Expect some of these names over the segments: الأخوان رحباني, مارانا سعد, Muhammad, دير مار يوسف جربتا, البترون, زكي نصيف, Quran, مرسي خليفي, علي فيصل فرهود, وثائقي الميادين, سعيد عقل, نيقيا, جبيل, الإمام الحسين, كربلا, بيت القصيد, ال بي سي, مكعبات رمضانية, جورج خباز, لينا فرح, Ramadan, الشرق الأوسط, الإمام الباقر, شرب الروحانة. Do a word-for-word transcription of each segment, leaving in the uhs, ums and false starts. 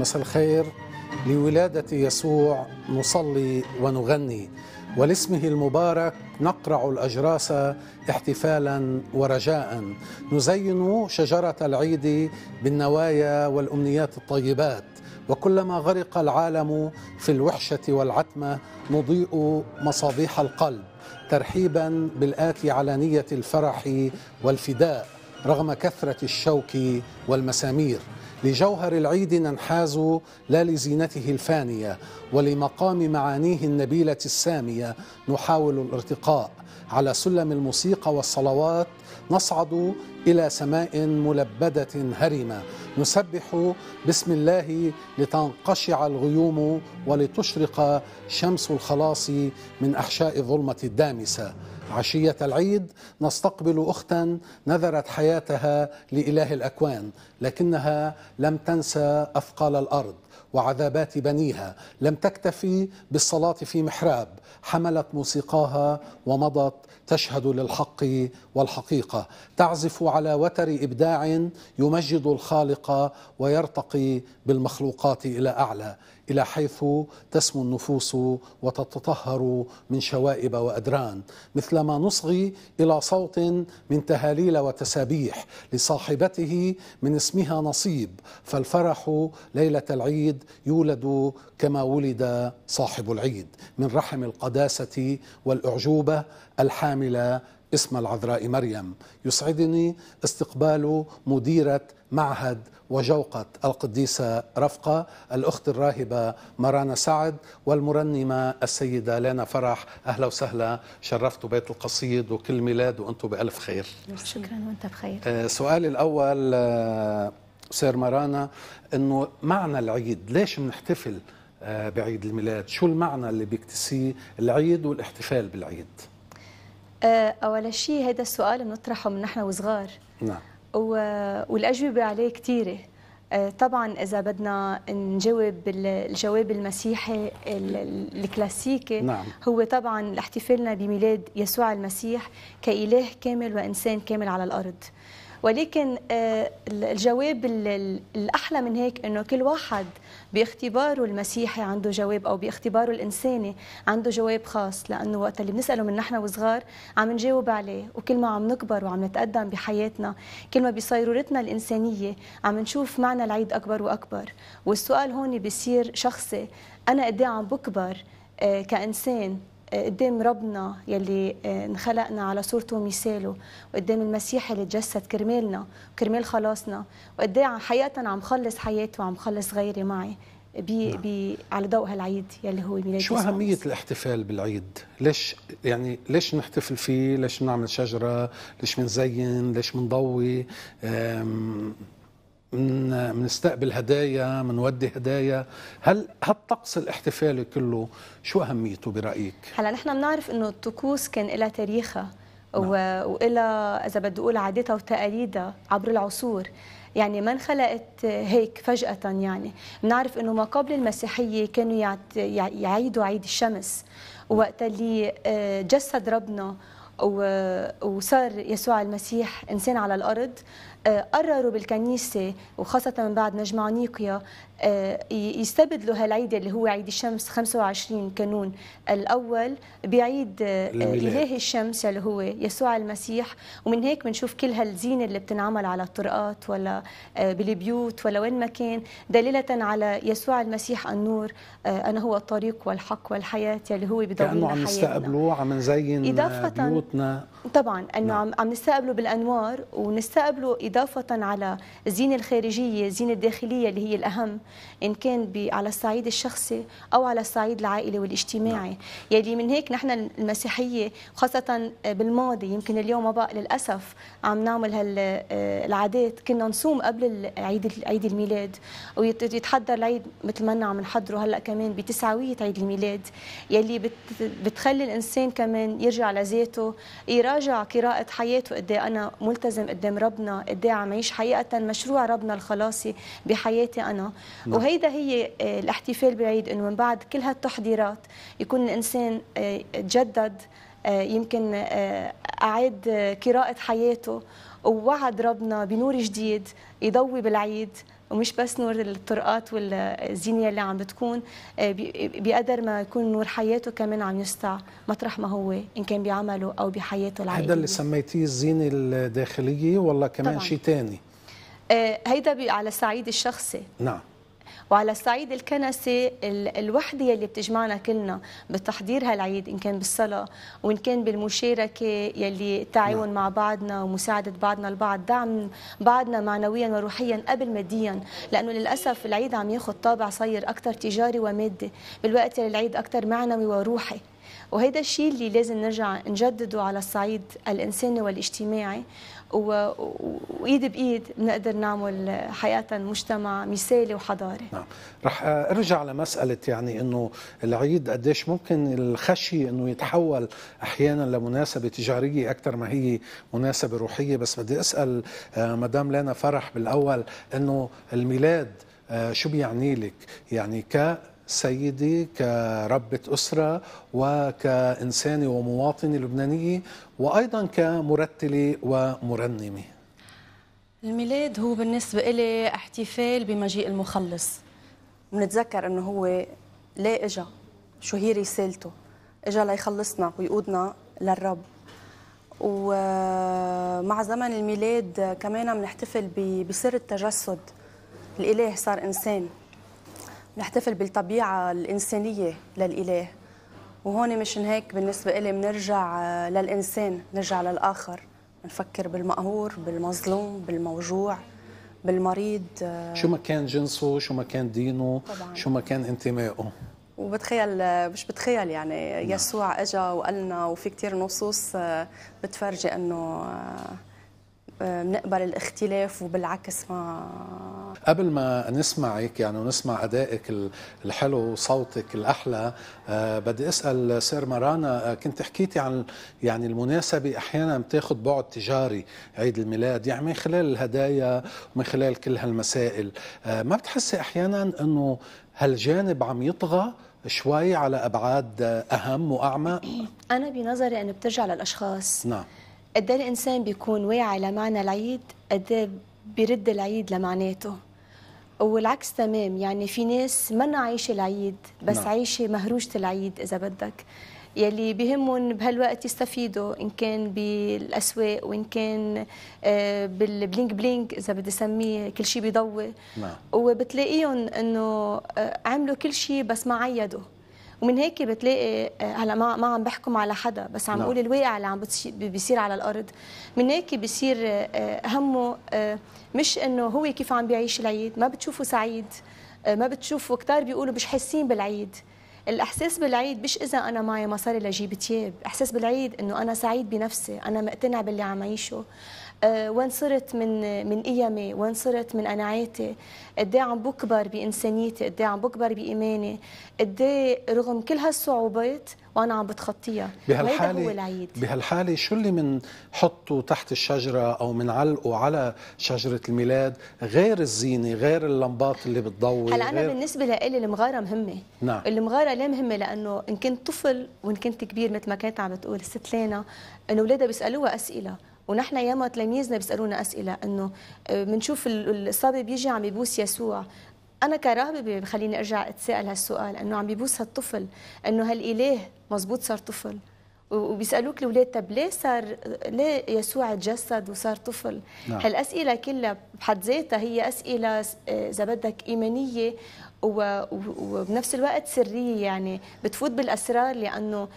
مساء الخير. لولادة يسوع نصلي ونغني، ولاسمه المبارك نقرع الأجراس احتفالا ورجاء، نزين شجرة العيد بالنوايا والأمنيات الطيبات، وكلما غرق العالم في الوحشة والعتمة نضيء مصابيح القلب ترحيبا بالآتي على نية الفرح والفداء رغم كثرة الشوك والمسامير. لجوهر العيد ننحاز لا لزينته الفانية، ولمقام معانيه النبيلة السامية نحاول الارتقاء على سلم الموسيقى والصلوات، نصعد إلى سماء ملبدة هرمة، نسبح باسم الله لتنقشع الغيوم ولتشرق شمس الخلاص من أحشاء الظلمة الدامسة. عشية العيد نستقبل أختا نذرت حياتها لإله الأكوان، لكنها لم تنسى أثقال الأرض وعذابات بنيها، لم تكتفي بالصلاة في محراب، حملت موسيقاها ومضت تشهد للحق والحقيقة، تعزف على وتر إبداع يمجد الخالق ويرتقي بالمخلوقات إلى أعلى، إلى حيث تسمو النفوس وتتطهر من شوائب وأدران، مثلما نصغي إلى صوت من تهاليل وتسابيح لصاحبته من اسمها نصيب، فالفرح ليلة العيد يولد كما ولد صاحب العيد من رحم القداسة والأعجوبة الحاملة اسم العذراء مريم. يسعدني استقبال مديرة معهد وجوقة القديسة رفقة، الأخت الراهبة مارانا سعد، والمرنمة السيدة لينا فرح. أهلا وسهلا، شرفتوا بيت القصيد وكل ميلاد وأنتم بألف خير. شكرا وأنت بخير. آه سؤالي الأول آه سير مارانا، أنه معنى العيد، ليش بنحتفل آه بعيد الميلاد؟ شو المعنى اللي بيكتسيه العيد والاحتفال بالعيد؟ آه أول شيء هذا السؤال بنطرحه من نحن وصغار، نعم، والأجوبة عليه كثيرة. طبعا إذا بدنا نجاوب الجواب المسيحي الكلاسيكي، نعم، هو طبعا احتفالنا بميلاد يسوع المسيح كإله كامل وإنسان كامل على الأرض. ولكن الجواب الأحلى من هيك أنه كل واحد باختباره المسيحي عنده جواب، أو باختباره الإنساني عنده جواب خاص، لأنه وقت اللي بنسأله من نحن وصغار عم نجاوب عليه، وكل ما عم نكبر وعم نتقدم بحياتنا، كل ما بصيرورتنا الإنسانية عم نشوف معنى العيد أكبر وأكبر. والسؤال هون بيصير شخصي، أنا قد ايه عم بكبر كإنسان قدام ربنا يلي انخلقنا على صورته ومثاله، وقدام المسيح اللي تجسد كرمالنا وكرمال خلاصنا، وقد ايه حقيقة عم خلص حياتي وعم خلص غيري معي بي بي على ضوء هالعيد يلي هو ميلاد. شو أهمية الاحتفال بالعيد؟ ليش يعني ليش نحتفل فيه؟ ليش نعمل شجرة؟ ليش منزين؟ ليش منضوي؟ من منستقبل هدايا، منودي هدايا. هل هالطقس الاحتفالي كله شو اهميته برايك؟ هلا نحن بنعرف انه الطقوس كان لها تاريخها، وإلها اذا بدي اقول عاداتها وتقاليدها عبر العصور، يعني ما انخلقت هيك فجأة. يعني بنعرف انه ما قبل المسيحية كانوا يعيدوا عيد الشمس، وقت اللي جسد ربنا وصار يسوع المسيح إنسان على الأرض، قرروا بالكنيسة وخاصة من بعد نجمع نيقيا يستبدلوا هالعيد اللي هو عيد الشمس خمسة وعشرين كانون الأول بعيد إله الشمس اللي هو يسوع المسيح. ومن هيك بنشوف كل هالزينة اللي بتنعمل على الطرقات ولا بالبيوت ولا وين ما كان، دليلة على يسوع المسيح النور، أنا هو الطريق والحق والحياة اللي هو بضوينا حياتنا. عم نستقبلوه، عم نزين بيوتنا طبعا، أنه عم عم نستقبله بالأنوار، ونستقبله إضافة على الزينة الخارجية، الزينة الداخلية اللي هي الأهم، إن كان على الصعيد الشخصي أو على الصعيد العائلي والاجتماعي. يعني من هيك نحن المسيحية خاصة بالماضي، يمكن اليوم ما بقى للأسف عم نعمل هالعادات، كنا نصوم قبل عيد عيد الميلاد، ويتحضر العيد مثل ما عم نحضره هلا كمان بتسعوية عيد الميلاد، يلي بتخلي الإنسان كمان يرجع لذاته، يراجع قراءة حياته، قد ايه أنا ملتزم قدام ربنا، قد ايه عم أعيش حقيقة مشروع ربنا الخلاصي بحياتي أنا. وهيدا هي الاحتفال بالعيد، انه من بعد كل هالتحضيرات يكون الانسان تجدد، يمكن اعاد قراءة حياته، ووعد ربنا بنور جديد يضوي بالعيد ومش بس نور الطرقات والزينية اللي عم بتكون، بقدر ما يكون نور حياته كمان عم يسطع مطرح ما هو، إن كان بعمله أو بحياته العائلية. هذا اللي سميتيه الزينة الداخلية ولا كمان شيء ثاني؟ هيدا على الصعيد الشخصي. نعم. وعلى الصعيد الكنسي الوحدة اللي بتجمعنا كلنا بتحضير هالعيد، إن كان بالصلاة وإن كان بالمشاركة يلي التعاون مع بعضنا ومساعدة بعضنا البعض، دعم بعضنا معنويا وروحيا قبل ماديا، لأنه للأسف العيد عم ياخد طابع صير أكثر تجاري ومادي، بالوقت اللي العيد أكثر معنوي وروحي، وهذا الشيء اللي لازم نرجع نجدده على الصعيد الإنساني والاجتماعي، وإيد بإيد بنقدر نعمل حياة مجتمع مثالي وحضاري. نعم، رح أرجع لمسألة يعني إنه العيد قديش ممكن الخشي إنه يتحول أحيانا لمناسبة تجارية أكثر ما هي مناسبة روحية، بس بدي أسأل مدام لينا فرح بالأول إنه الميلاد شو بيعني لك؟ يعني ك سيدي كربة أسرة وكإنسانة ومواطنة لبنانية وأيضا كمرتلة ومرنمة. الميلاد هو بالنسبة إلي احتفال بمجيء المخلص. بنتذكر أنه هو ليه إجا، شو هي رسالته، إجا ليخلصنا ويقودنا للرب. ومع زمن الميلاد كمان بنحتفل بسر التجسد، الإله صار إنسان، نحتفل بالطبيعة الإنسانية للإله، وهون مشان هيك بالنسبة إلي بنرجع للإنسان، نرجع للآخر، نفكر بالمقهور، بالمظلوم، بالموجوع، بالمريض، شو ما كان جنسه، شو ما كان دينه، طبعاً. شو ما كان انتمائه. وبتخيل مش بتخيل يعني يسوع إجا وقالنا، وفي كتير نصوص بتفرجي أنه بنقبل الاختلاف وبالعكس. ما قبل ما نسمعك يعني ونسمع أدائك الحلو وصوتك الأحلى، أه بدي أسأل سير مارانا، كنت حكيتي عن يعني المناسبة أحيانا بتاخد بعد تجاري عيد الميلاد، يعني من خلال الهدايا ومن خلال كل هالمسائل، أه ما بتحسي أحيانا أنه هالجانب عم يطغى شوي على أبعاد أهم وأعمق؟ أنا بنظري أنه بترجع للأشخاص. نعم. قد ايه الانسان بيكون واعي لمعنى العيد، قد ايه بيرد العيد لمعناته، والعكس تمام. يعني في ناس منا عايشه العيد بس لا. عايشه مهروجه العيد اذا بدك، يلي بهمهم بهالوقت يستفيدوا، ان كان بالاسواق وان كان بالبلينك بلينك اذا بدي اسميه، كل شيء بيضوي، وبتلاقيهم انه عملوا كل شيء بس ما عيدوا. ومن هيك بتلاقي هلا ما ما عم بحكم على حدا، بس عم بقول الواقع اللي عم بيصير على الارض. من هيك بيصير همه مش انه هو كيف عم بيعيش العيد، ما بتشوفه سعيد، ما بتشوفه. كتار بيقولوا مش حاسين بالعيد. الاحساس بالعيد مش اذا انا معي مصاري لجيب ثياب، احساس بالعيد انه انا سعيد بنفسي، انا مقتنع باللي عم اعيشه، وين صرت من من قيمي، وين صرت من قناعاتي، قد ايه عم بكبر بانسانيتي، قد ايه عم بكبر بايماني، قد ايه رغم كل هالصعوبات وانا عم بتخطيها. بهالحاله هو العيد. بهالحاله شو اللي بنحطه تحت الشجره او بنعلقه على شجره الميلاد غير الزينه، غير اللمبات اللي بتضوي؟ هلا انا غير... بالنسبه لإلي المغاره مهمه. نعم. المغاره ليه مهمه؟ لانه ان كنت طفل وان كنت كبير مثل ما كانت عم بتقول الست لينا، انه اولادها بيسالوها اسئله، ونحن ياما تلاميذنا بيسالونا اسئله، انه بنشوف الصبي بيجي عم يبوس يسوع. انا كراهبه بخليني ارجع اتساءل هالسؤال، انه عم بيبوس هالطفل، انه هالاله مزبوط صار طفل، وبيسالوك الاولاد طب ليه صار، ليه يسوع تجسد وصار طفل؟ نعم. هالاسئله كلها بحد ذاتها هي اسئله اذا بدك ايمانيه وبنفس الوقت سريه، يعني بتفوت بالاسرار، لانه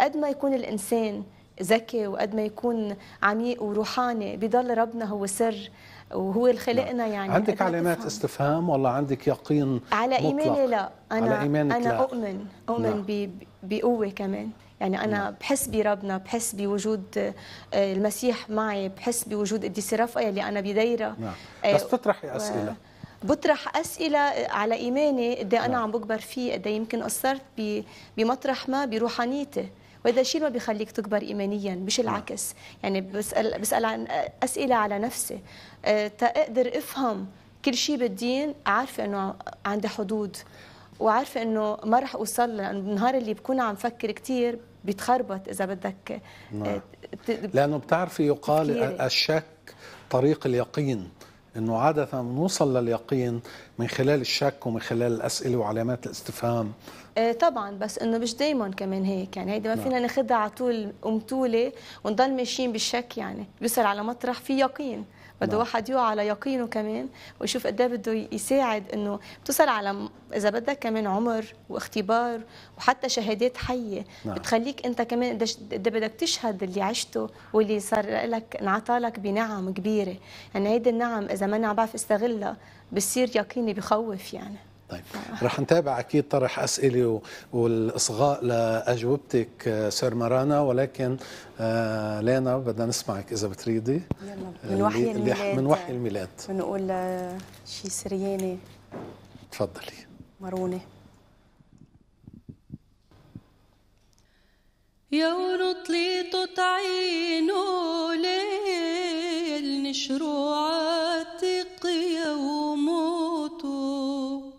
قد ما يكون الانسان ذكي وقد ما يكون عميق وروحاني، بضل ربنا هو سر وهو الخلقنا. يعني عندك علامات استفهام ولا عندك يقين على مطلق؟ إيماني لا، أنا أنا لا. أؤمن أؤمن بقوة كمان، يعني أنا لا. بحس بربنا، بحس بوجود المسيح معي، بحس بوجود قديسة رفقة اللي أنا بدايرة. بس تطرحي أسئلة و... بطرح أسئلة على إيماني، قد أنا عم بكبر فيه، قد يمكن قصرت ب... بمطرح ما بروحانيتي، وهذا الشيء ما بيخليك تكبر ايمانيا، مش العكس. يعني بسال بسال عن اسئله على نفسي، أه تقدر افهم كل شيء بالدين، عارفه انه عندي حدود وعارفه انه ما رح اوصل، لانه بالنهار اللي بكون عم فكر كثير بتخربط اذا بدك. أه لانه بتعرفي يقال الشك طريق اليقين، أنه عادة نوصل لليقين من خلال الشك ومن خلال الأسئلة وعلامات الاستفهام. آه طبعا، بس أنه مش دايما كمان هيك، يعني هيدا ما فينا ناخدها على طول أمتولة ونضل ماشيين بالشك، يعني بيصير على مطرح في يقين بده واحد يقع على يقينه كمان ويشوف قد ايه بده يساعد، انه بتوصل على اذا بدك كمان عمر واختبار وحتى شهادات حيه. نعم. بتخليك انت كمان قد بدك تشهد اللي عشته واللي صار لك، انعطى لك بنعم كبيره، يعني هيدي النعم اذا ما انا بعرف استغلها بصير يقيني بخوف يعني. طيب رح نتابع اكيد طرح اسئله والاصغاء لاجوبتك سير مارانا، ولكن آه لينا بدنا نسمعك اذا بتريدي. يلا من وحي الميلاد، من وحي الميلاد بنقول شي سريانه. تفضلي مرونه. يور طليطت عينه ليل نشرو عاتق يوموتو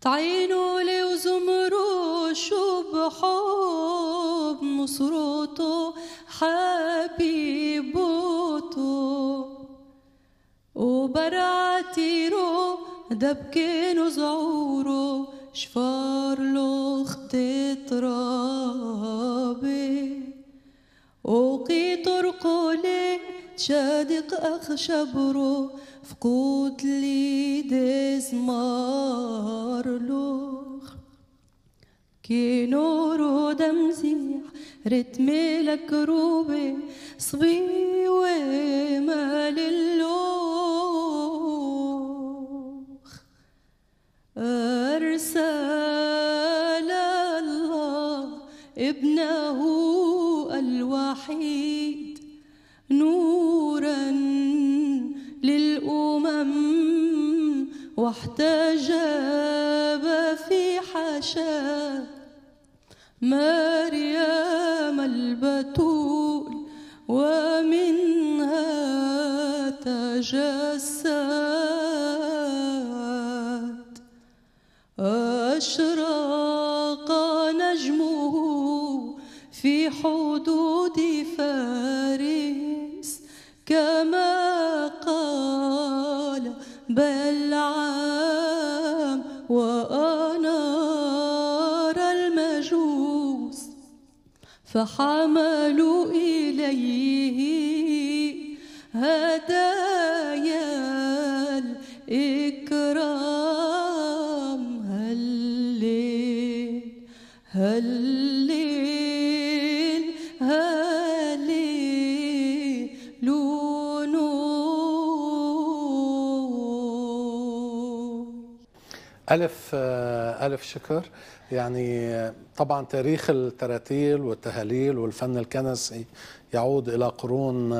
تعينوا لي وزمروشو بحب مصروطو حبيبوتو وبراتيرو دبكينو زعورو شفارلو خطيط رابي وقيتو رقولي شادق أخشبرو فقود لي دزمارلوخ كي نورو دمزيح رتمي لك روبي صبي ومال اللوخ أرسل الله ابنه الوحيد نوراً للأمم واحتجب في حشا مريم البتول ومنها تجسد أشرق نجمه في حدود فارس كما قال بلعام وأنار المجوس فحملوا إليه هدايا الإكرام. هالليل هالليل هالليل لو ألف ألف شكر. يعني طبعا تاريخ التراتيل والتهاليل والفن الكنسي يعود إلى قرون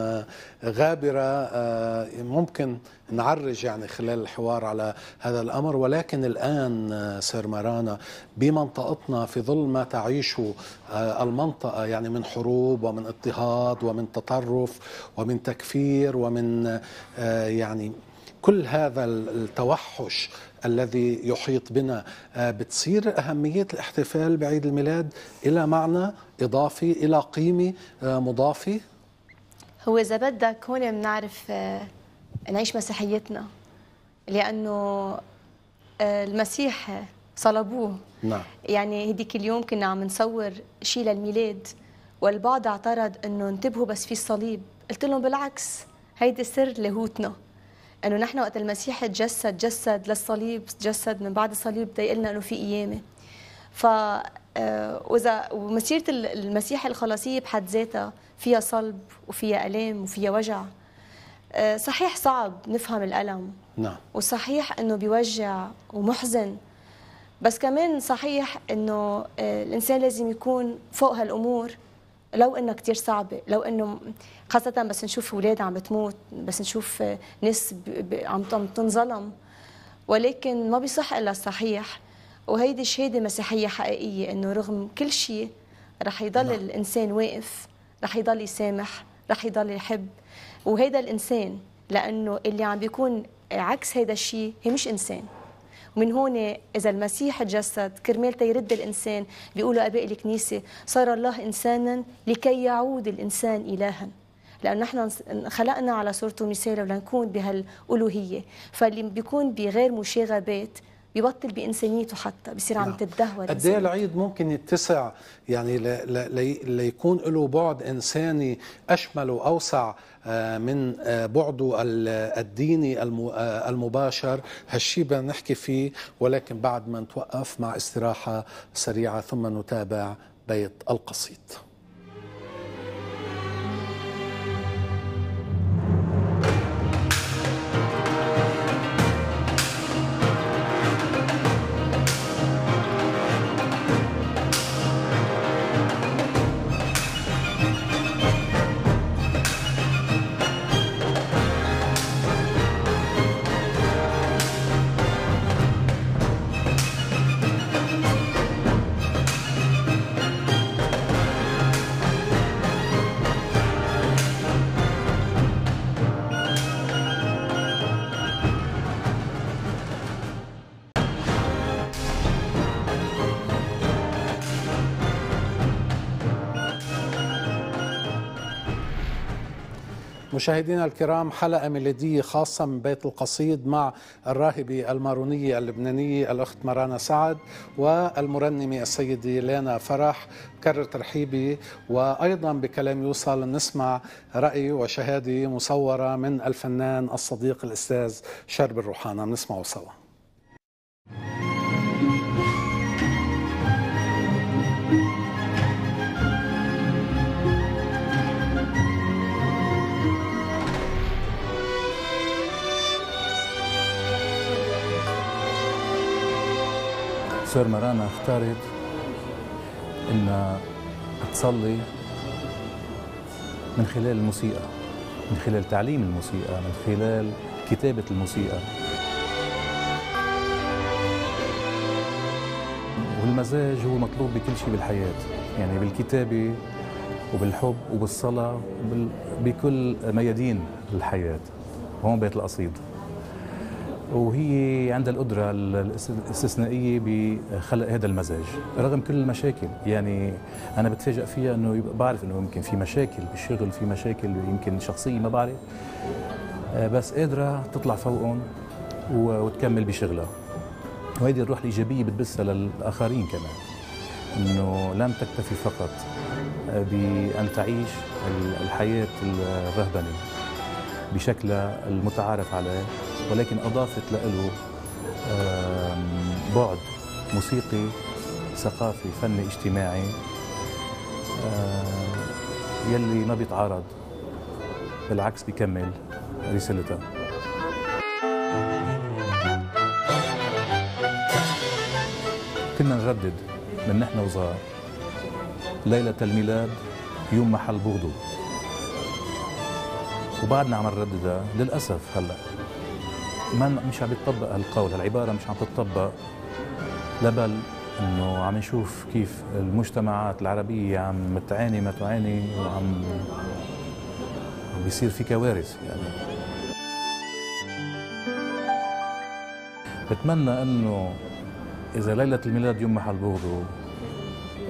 غابرة، ممكن نعرج يعني خلال الحوار على هذا الأمر، ولكن الآن سير مارانا بمنطقتنا في ظل ما تعيشه المنطقة يعني من حروب ومن اضطهاد ومن تطرف ومن تكفير ومن يعني كل هذا التوحش الذي يحيط بنا، بتصير أهمية الاحتفال بعيد الميلاد إلى معنى إضافي، إلى قيمة مضافة. هو إذا بدك هون بنعرف نعيش مسيحيتنا، لأنه المسيح صلبوه. نعم. يعني هديك اليوم كنا عم نصور شيء للميلاد والبعض اعترض أنه انتبهوا بس في الصليب، قلت لهم بالعكس هيدي سر لاهوتنا، أنه نحن وقت المسيح تجسد جسد للصليب، تجسد من بعد الصليب بده يقلنا أنه في قيامة. ف وإذا ومسيرة المسيح الخلاصية بحد ذاتها فيها صلب وفيها ألام وفيها وجع، صحيح صعب نفهم الألم. نعم. وصحيح أنه بيوجع ومحزن، بس كمان صحيح أنه الإنسان لازم يكون فوق هالأمور لو انه كثير صعبه، لو انه خاصه بس نشوف اولاد عم بتموت، بس نشوف ناس عم تنظلم، ولكن ما بيصح الا الصحيح. وهيدي شهاده مسيحيه حقيقيه، انه رغم كل شيء رح يضل لا. الانسان واقف، رح يضل يسامح، رح يضل يحب. وهيدا الانسان، لانه اللي عم بيكون عكس هيدا الشيء هي مش انسان. ومن هون إذا المسيح تجسد كرمال تيرد الإنسان، بيقولوا آباء الكنيسة صار الله إنسانا لكي يعود الإنسان إلها، لأنه نحن خلقنا على صورته مثاله ولنكون بهالألوهية، فاللي بيكون بغير مشاغبات ببطل بإنسانيته حتى بصير عم تتدهور. قد ايه العيد ممكن يتسع يعني ليكون له بعد إنساني أشمل وأوسع من بعده الديني المباشر. هالشي بدنا نحكي فيه، ولكن بعد ما نتوقف مع استراحة سريعة ثم نتابع بيت القصيد. مشاهدينا الكرام، حلقة ميلادية خاصة من بيت القصيد مع الراهبة المارونية اللبنانية الأخت مارانا سعد والمرنمة السيدة لينا فرح. بكرر ترحيبي، وأيضا بكلام يوصل نسمع رأي وشهادة مصورة من الفنان الصديق الأستاذ شرب الروحانة، بنسمعه سوا. سور مارانا اختارت إنها تصلي من خلال الموسيقى، من خلال تعليم الموسيقى، من خلال كتابة الموسيقى. والمزاج هو مطلوب بكل شيء بالحياة، يعني بالكتابة وبالحب وبالصلاة وبكل ميادين الحياة. هون بيت القصيد، وهي عندها القدرة الاستثنائية بخلق هذا المزاج رغم كل المشاكل. يعني أنا بتفاجأ فيها أنه بعرف أنه يمكن في مشاكل بالشغل، في مشاكل يمكن شخصية ما بعرف، بس قادرة تطلع فوقهم وتكمل بشغلها. وهذه الروح الإيجابية بتبثها للآخرين كمان، أنه لم تكتفي فقط بأن تعيش الحياة الرهبنة بشكلها المتعارف عليه، ولكن أضافت له بعد موسيقي، ثقافي، فني، اجتماعي يلي ما بيتعارض، بالعكس بيكمل رسالتها. كنا نردد من نحن وصغار ليلة الميلاد يوم محل بغضو، وبعدنا عم نرددها للأسف. هلأ ما مش عم يتطبق هالقول، هالعبارة مش عم تتطبق، لبل انه عم نشوف كيف المجتمعات العربية عم تعاني ما تعاني، وعم بيصير في كوارث. يعني بتمنى انه اذا ليلة الميلاد يوم محل بغضو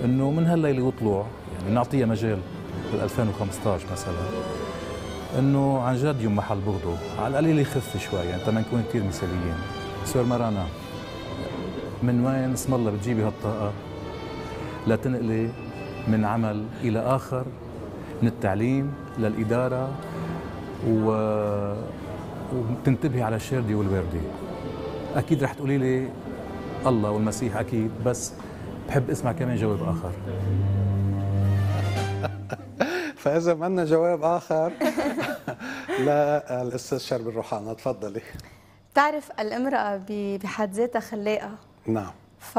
انه من هالليلة وطلوع، يعني نعطيها مجال بال2015 مثلا، انه عن جد يوم محل بغضه على القليل يخف شوي، يعني ما نكون كثير مثاليين. سور مارانا، من وين اسم الله بتجيبي هالطاقه لتنقلي من عمل الى اخر، من التعليم للاداره، و... وتنتبهي على الشاردي والوردي؟ اكيد رح تقولي لي الله والمسيح اكيد، بس بحب اسمع كمان جواب اخر. فإذا بدنا جواب آخر للأستاذ شرب الروحانة، تفضلي. بتعرف المرأة بحد ذاتها خلاقة. نعم. ف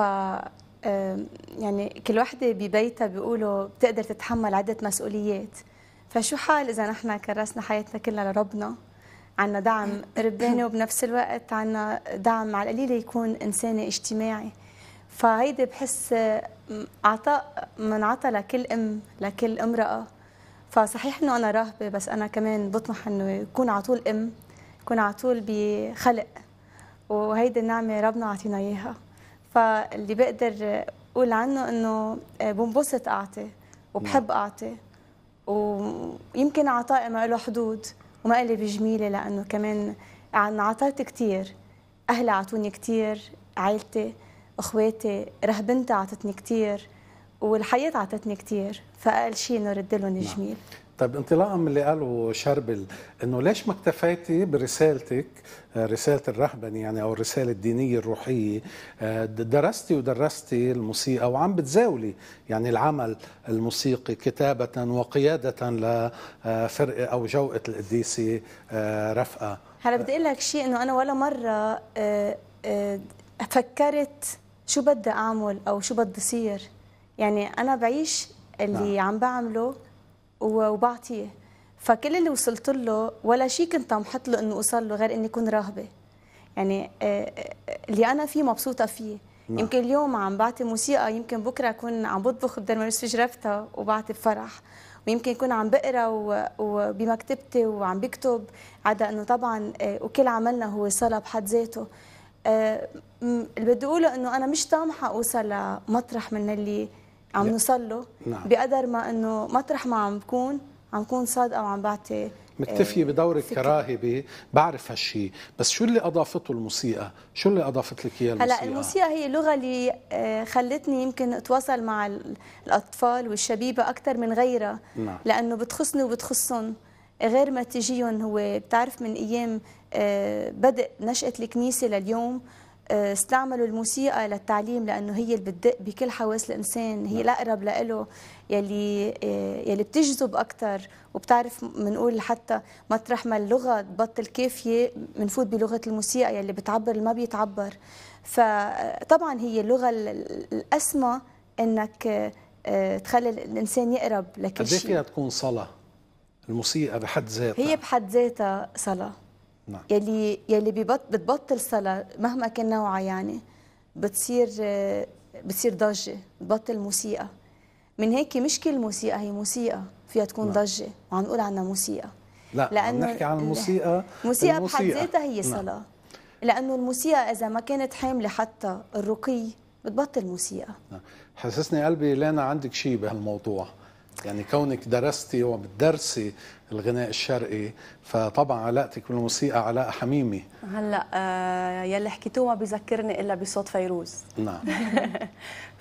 يعني كل وحدة ببيتها بيقولوا بتقدر تتحمل عدة مسؤوليات، فشو حال إذا نحن كرسنا حياتنا كلها لربنا، عنا دعم رباني وبنفس الوقت عنا دعم على القليل يكون إنساني اجتماعي. فهيدي بحس عطاء منعطى لكل أم، لكل امرأة. فصحيح انه انا راهبه، بس انا كمان بطمح انه يكون على طول ام، يكون على طول بخلق، وهيدي النعمه ربنا عطينا اياها. فاللي بقدر اقول عنه انه بنبسط اعطي وبحب اعطي ويمكن عطائي ما له حدود وما إلي بجميلة، لأنه كمان انعطيت كتير. أهلي عطوني كتير، عائلتي، أخواتي، رهبنتي عطتني كتير، والحياة عطتني كتير، فأقل شيء إنه رد لهم الجميل. طيب انطلاقا من اللي قاله شربل، انه ليش ما اكتفيتي برسالتك، رساله الرهبنه يعني او الرساله الدينيه الروحيه، درستي ودرستي الموسيقى وعم بتزاولي يعني العمل الموسيقي كتابه وقياده لفرقه او جوقه القديسه رفقه؟ هلا بدي اقول لك شيء، انه انا ولا مره فكرت شو بدي اعمل او شو بدي صير، يعني انا بعيش اللي نعم. عم بعمله وبعطيه، فكل اللي وصلت له ولا شيء كنت عم حط له انه اوصل له غير اني اكون راهبه، يعني اللي انا فيه مبسوطه فيه. نعم. يمكن اليوم عم بعطي موسيقى، يمكن بكره اكون عم بطبخ بدل ما نسفج رفتها وبعطي بفرح، ويمكن اكون عم بقرا وبمكتبتي وعم بكتب، عدا انه طبعا وكل عملنا هو صلاه بحد ذاته. اللي بدي اقوله انه انا مش طامحه اوصل لمطرح من اللي عم نوصل له. نعم. بقدر ما انه مطرح ما عم بكون عم بكون صادقه وعم بعطي مكتفيه بدورك كراهبه، بعرف هالشيء، بس شو اللي اضافته الموسيقى؟ شو اللي اضافت لك اياه الموسيقى؟ هلا الموسيقى هي اللغه اللي خلتني يمكن اتواصل مع الاطفال والشبيبه اكثر من غيرها. نعم. لانه بتخصني وبتخصهم، غير ما تجيهم هو بتعرف من ايام بدء نشاه الكنيسه لليوم استعملوا الموسيقى للتعليم، لانه هي اللي بتدق بكل حواس الانسان، هي الاقرب له، يلي يلي بتجذب اكثر، وبتعرف بنقول حتى مطرح ما اللغه تبطل كافيه بنفوت بلغه الموسيقى يلي بتعبر اللي ما بيتعبر. فطبعا هي اللغه الاسمى انك تخلي الانسان يقرب لكل شيء. قد ايه فيها تكون صلاه؟ الموسيقى بحد ذاتها هي بحد ذاتها صلاه. نعم. يلي يلي بتبطل صلاة مهما كان نوعها، يعني بتصير بتصير ضجة، بتبطل موسيقى. من هيك مش كل موسيقى هي موسيقى فيها تكون نعم. ضجة وعم نقول عنها موسيقى، لا لأنه نحكي عن الموسيقى الموسيقى بحد ذاتها هي صلاة. نعم. لأنه الموسيقى إذا ما كانت حاملة حتى الرقي بتبطل موسيقى. نعم. حسسني قلبي لينا عندك شيء بهالموضوع، يعني كونك درستي وبتدرسي الغناء الشرقي، فطبعا علاقتك بالموسيقى علاقه حميمه. هلا آه يلي حكيتوه ما بذكرني الا بصوت فيروز. نعم.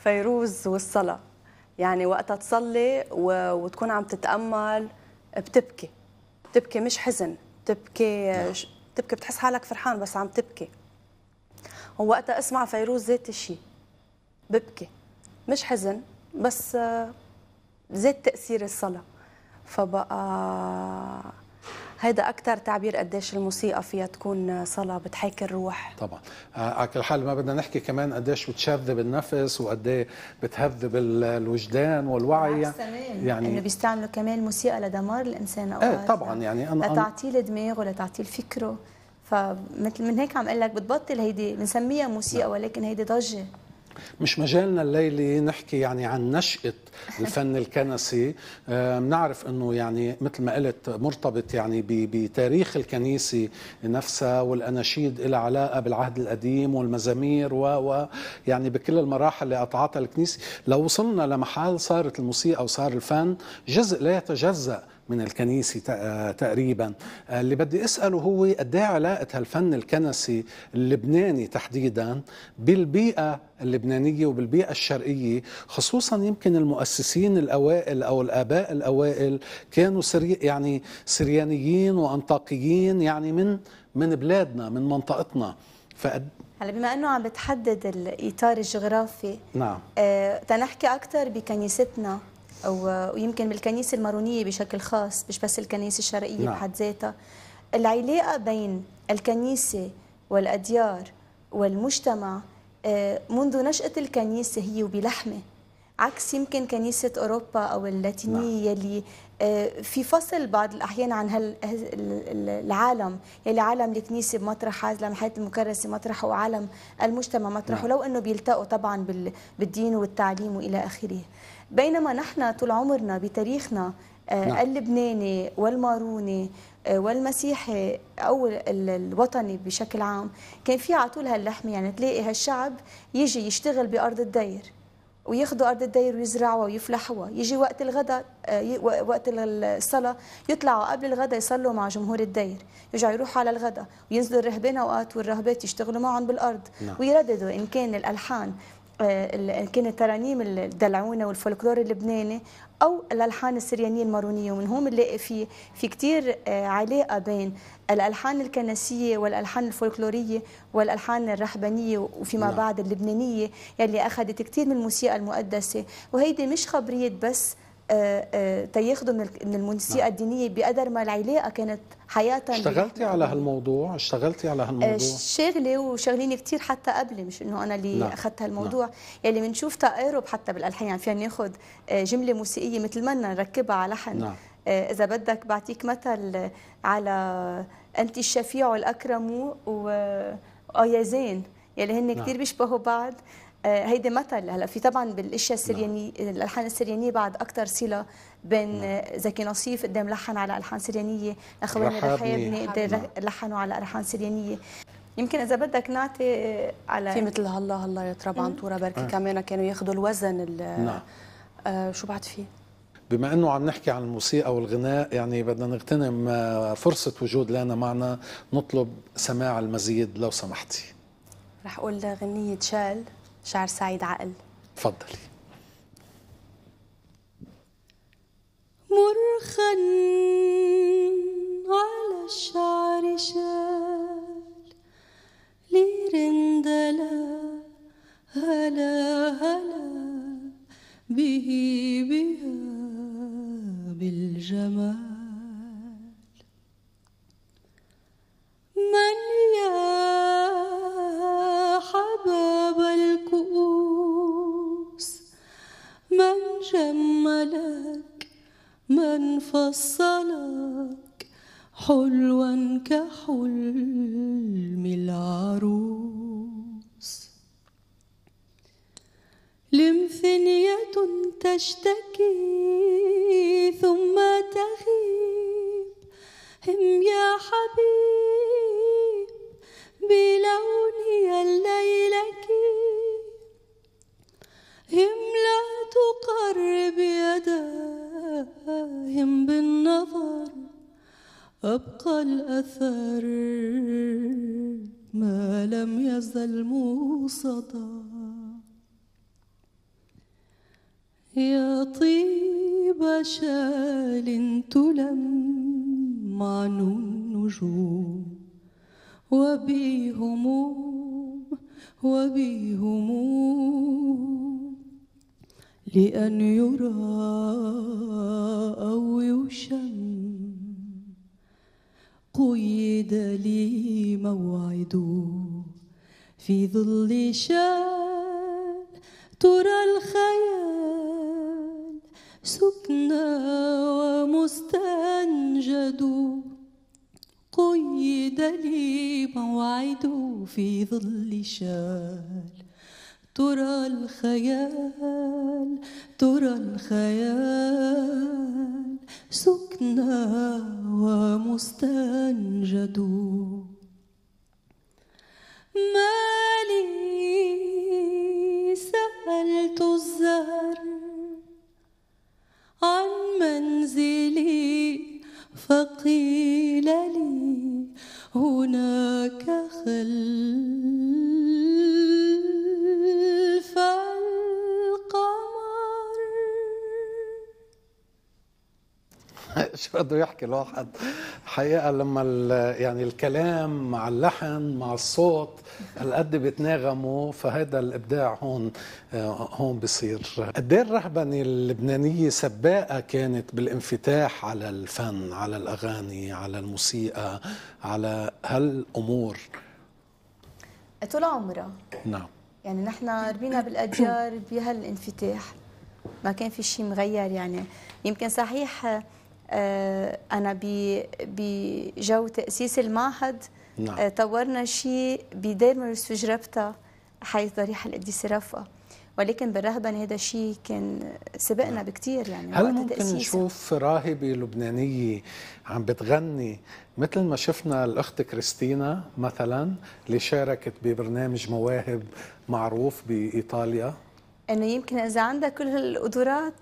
فيروز والصلاه، يعني وقتها تصلي و... وتكون عم تتامل بتبكي، بتبكي مش حزن، بتبكي. نعم. بتبكي بتحس حالك فرحان بس عم تبكي. ووقتها اسمع فيروز ذات الشيء، ببكي مش حزن بس آه زاد تأثير الصلاة. فبقى هيدا أكتر تعبير قديش الموسيقى فيها تكون صلاة، بتحيك الروح. طبعا على كل حال ما بدنا نحكي كمان قديش بتشذب النفس وقديه بتهذب الوجدان والوعي. يعني انه بيستعملوا كمان الموسيقى لدمار الإنسان أوقات. ايه طبعا يعني أنا لتعطيل دماغه ولتعطيل فكره، فمثل من هيك عم أقول لك بتبطل هيدي بنسميها موسيقى. نعم. ولكن هيدي ضجة. مش مجالنا الليلة نحكي يعني عن نشأة الفن الكنسي، بنعرف انه يعني مثل ما قلت مرتبط يعني بتاريخ الكنيسة نفسها، والاناشيد لها علاقة بالعهد القديم والمزامير و يعني بكل المراحل اللي قطعتها الكنيسة. لو وصلنا لمحل صارت الموسيقى وصار الفن جزء لا يتجزأ من الكنيسة تقريبا. اللي بدي أسأله هو قد ايه علاقة هالفن الكنسي اللبناني تحديدا بالبيئة اللبنانية وبالبيئة الشرقية، خصوصا يمكن المؤسسين الأوائل أو الآباء الأوائل كانوا سري يعني سريانيين وأنطاكيين، يعني من من بلادنا من منطقتنا. فقد هلا بما أنه عم بتحدد الإطار الجغرافي. نعم. آه تنحكي أكثر بكنيستنا ويمكن بالكنيسة المارونية بشكل خاص، مش بس الكنيسة الشرقية. نعم. بحد ذاتها العلاقة بين الكنيسة والأديار والمجتمع منذ نشأة الكنيسة هي وبلحمة، عكس يمكن كنيسة أوروبا أو اللاتينية. نعم. يلي في فصل بعض الأحيان عن هالعالم، يلي عالم الكنيسة بمطرح، عالم الحياة المكرسة مطرح، وعالم المجتمع مطرح. نعم. ولو أنه بيلتقوا طبعا بالدين والتعليم وإلى آخره، بينما نحن طول عمرنا بتاريخنا اللبناني والماروني والمسيحي أو الوطني بشكل عام كان في على طول هاللحمة، يعني تلاقي هالشعب يجي يشتغل بأرض الدير وياخذوا ارض الدير ويزرعوها ويفلحوها، يجي وقت الغداء وقت الصلاه يطلعوا قبل الغداء يصلوا مع جمهور الدير، يرجعوا يروحوا على الغداء وينزلوا الرهبان اوقات والرهبات يشتغلوا معهم بالارض لا. ويرددوا ان كان الالحان ان كانت ترانيم الدلعونه والفولكلور اللبناني او الالحان السريانيه المارونيه، ومن هون بنلاقي في في كثير علاقه بين الالحان الكنسيه والالحان الفولكلوريه والالحان الرحبانيه وفيما بعد اللبنانيه يلي اخذت كثير من الموسيقى المقدسه، وهيدي مش خبريه بس تياخذوا من الموسيقى الدينيه بقدر ما العلاقه كانت حياتها. اشتغلتي على هالموضوع؟ اشتغلتي على هالموضوع؟ شغله وشغلين كثير حتى قبل، مش انه انا اللي اخذت هالموضوع، يلي يعني بنشوف تقارب حتى بالالحان، يعني فينا ناخذ جمله موسيقيه مثل ما نركبها على لحن. نعم. اذا بدك بعطيك مثل على انت الشفيع الاكرم وآيا زين يلي يعني هن كثير بيشبهوا بعض. هيدي مثل هلا في طبعا بالاشياء السريانيه الالحان السريانيه بعد اكثر صله بين زكي نصيف قدام لحن على الحان سريانيه، اخواني رحابني قدام لحنوا على الحان سريانيه. يمكن اذا بدك نعطي على في مثل هلا هلا يا تراب عنطوره بركي آه. كمان كانوا ياخذوا الوزن نعم. آه شو بعد فيه؟ بما انه عم نحكي عن الموسيقى والغناء، يعني بدنا نغتنم فرصه وجود لنا معنا، نطلب سماع المزيد لو سمحتي. رح اقول غنيه شال شعر سعيد عقل. تفضلي. مرخا على الشعر شال لرندلا هلا هلا به بها بالجمال من يا حباب الكؤوس من جملك من فصلك حلوا كحلم العروس لمثنية تشتكي ثم تغيب هم يا حبيب بلوني الليلك هم لا تقرب يداهم بالنظر أبقى الأثر ما لم يزل موصدا يا طيب شال تلم عن النجوم وبهموم وبهموم لأن يرى أو يشم قيد لي موعد في ظل شال ترى الخيال سكنى ومستنجد قيد لي موعد في ظل شال ترى الخيال ترى الخيال سكنى ومستنجد ما لي سألت الزهر عن منزلي فقيل لي هناك خلف القمر. شو بده يحكي الواحد حقيقة لما يعني الكلام مع اللحن مع الصوت هالقد بيتناغموا، فهذا الابداع هون هون بصير. قد ايه الرهبنه اللبنانيه سباقه كانت بالانفتاح على الفن، على الاغاني، على الموسيقى، على هالامور طول عمرها. نعم. يعني نحن ربينا بالاجيال بهالانفتاح، ما كان في شيء مغير. يعني يمكن صحيح أنا بجو تأسيس المعهد نعم. طورنا شيء بداية مرس فجربتها حيث ضريح القديس رفقة، ولكن بالرهبنة هذا الشيء كان سبقنا نعم. بكتير. يعني هل ممكن تأسيسها. نشوف راهبة لبنانية عم بتغني مثل ما شفنا الأخت كريستينا مثلا اللي شاركت ببرنامج مواهب معروف بإيطاليا؟ انه يمكن اذا عنده كل هالقدرات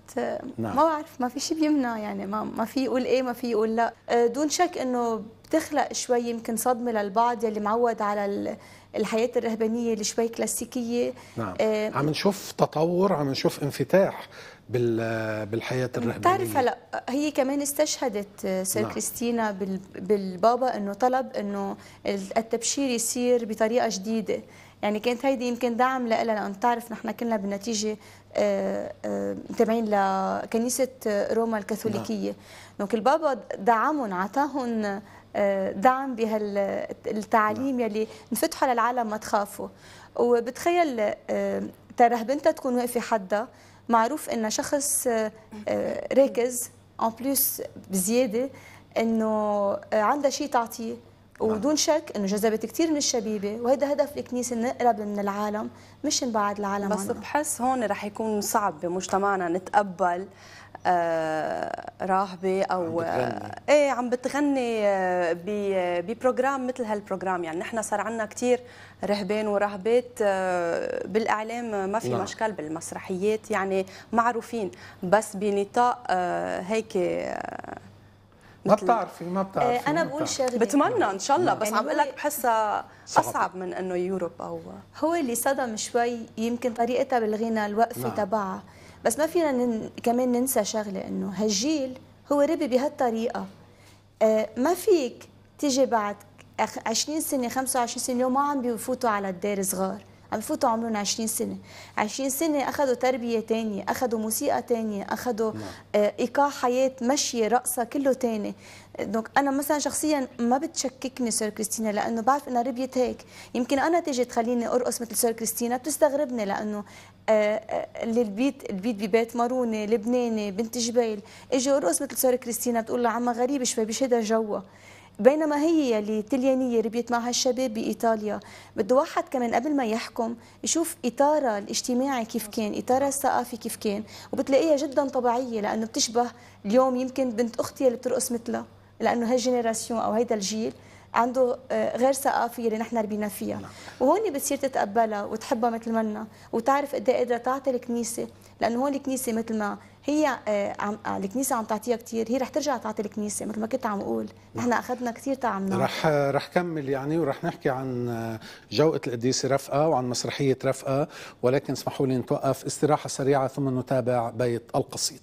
نعم. ما بعرف ما في شيء بيمنع يعني ما ما في يقول ايه ما في يقول لا. دون شك انه بتخلق شوي يمكن صدمه للبعض يلي معود على الحياه الرهبانيه اللي شوي كلاسيكيه. نعم آه عم نشوف تطور، عم نشوف انفتاح بالحياه الرهبانيه. بتعرف هلا هي كمان استشهدت سير نعم. كريستينا بالبابا انه طلب انه التبشير يصير بطريقه جديده، يعني كانت هيدي يمكن دعم لها، لأن تعرف نحن كنا بالنتيجة متابعين لكنيسة روما الكاثوليكية، دونك البابا دعمهم عطاهم دعم بهالتعليم يلي انفتحوا للعالم ما تخافوا. وبتخيل ترهبنتها تكون واقفة حدها، معروف إن شخص راكز أون بليس بزيادة إنه عندها شيء تعطيه، ودون شك انه جذبت كثير من الشبيبه، وهذا هدف الكنيسه نقرب من العالم مش نبعد العالم. بس عنه. بحس هون رح يكون صعب بمجتمعنا نتقبل آه راهبه او آه ايه عم بتغني آه ببروجرام مثل هالبروجرام، يعني نحن صار عندنا كثير رهبان وراهبات آه بالاعلام ما في لا. مشكل بالمسرحيات يعني معروفين، بس بنطاق آه هيك آه ما بتعرفي ما بتعرفي انا ما بقول شغله بتمنى ان شاء الله، بس يعني عم بقول لك بحسها اصعب من انه يوروب او هو اللي صدم شوي يمكن طريقتها بالغنى الوقفه تبعها. بس ما فينا نن... كمان ننسى شغله انه هالجيل هو ربي بهالطريقه، آه ما فيك تيجي بعد عشرين سنه خمسة وعشرين سنه اليوم ما عم بيفوتوا على الدار صغار، عم بفوتوا عمرهم عشرين سنه، عشرين سنه اخذوا تربيه ثانيه، اخذوا موسيقى ثانيه، اخذوا ايقاع حياه مشيه رقصه كله ثاني. دونك انا مثلا شخصيا ما بتشككني سير كريستينا لانه بعرف انها ربيت هيك، يمكن انا تيجي تخليني ارقص مثل سير كريستينا بتستغربني لانه اللي البيت البيت ببيت مارونه لبناني بنت جبيل، اجي ارقص مثل سير كريستينا بتقول لها عمها غريبه شوي مش هيدا جوا، بينما هي اللي تليانية ربيت معها الشباب بإيطاليا. بده واحد كمان قبل ما يحكم يشوف إطارها الاجتماعي كيف كان، إطارها الثقافي كيف كان، وبتلاقيها جدا طبيعية لأنه بتشبه اليوم يمكن بنت أختي اللي بترقص مثلها، لأنه هالجينيراسيون أو هيدا الجيل عنده غير ثقافية اللي نحن ربينا فيها. وهون بتصير تتقبلها وتحبها مثل منا، وتعرف قد ايه قادرة تعطي الكنيسة، لأنه هون الكنيسة مثل ما هي عم الكنيسة عم تعطيها كثير، هي رح ترجع تعطي الكنيسة مثل ما كنت عم أقول، نحن أخذنا كثير تعبنا. رح رح كمل يعني ورح نحكي عن جوقة القديسة رفقة وعن مسرحية رفقة، ولكن اسمحوا لي نتوقف استراحة سريعة ثم نتابع بيت القصيد.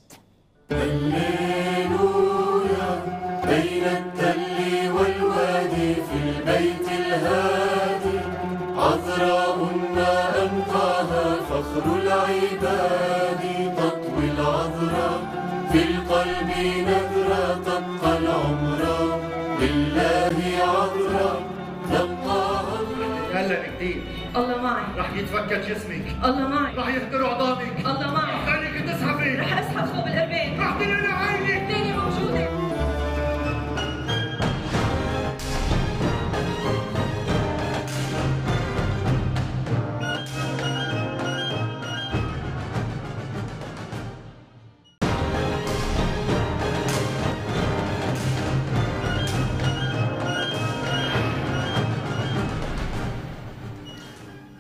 بين التل والوادي في البيت الهادي عذراؤنا أنقاها فخر العباد، تطوي العذراء في القلب نذرا تبقى العمر لله عذراء تبقى. هلا جديد الله معي رح يتفكك جسمك، الله معي رح يهدروا عظامك، الله معي رح عينك تسحبي، رح اسحب ثوب القربان، رح تلقي عينك تاني موجودة.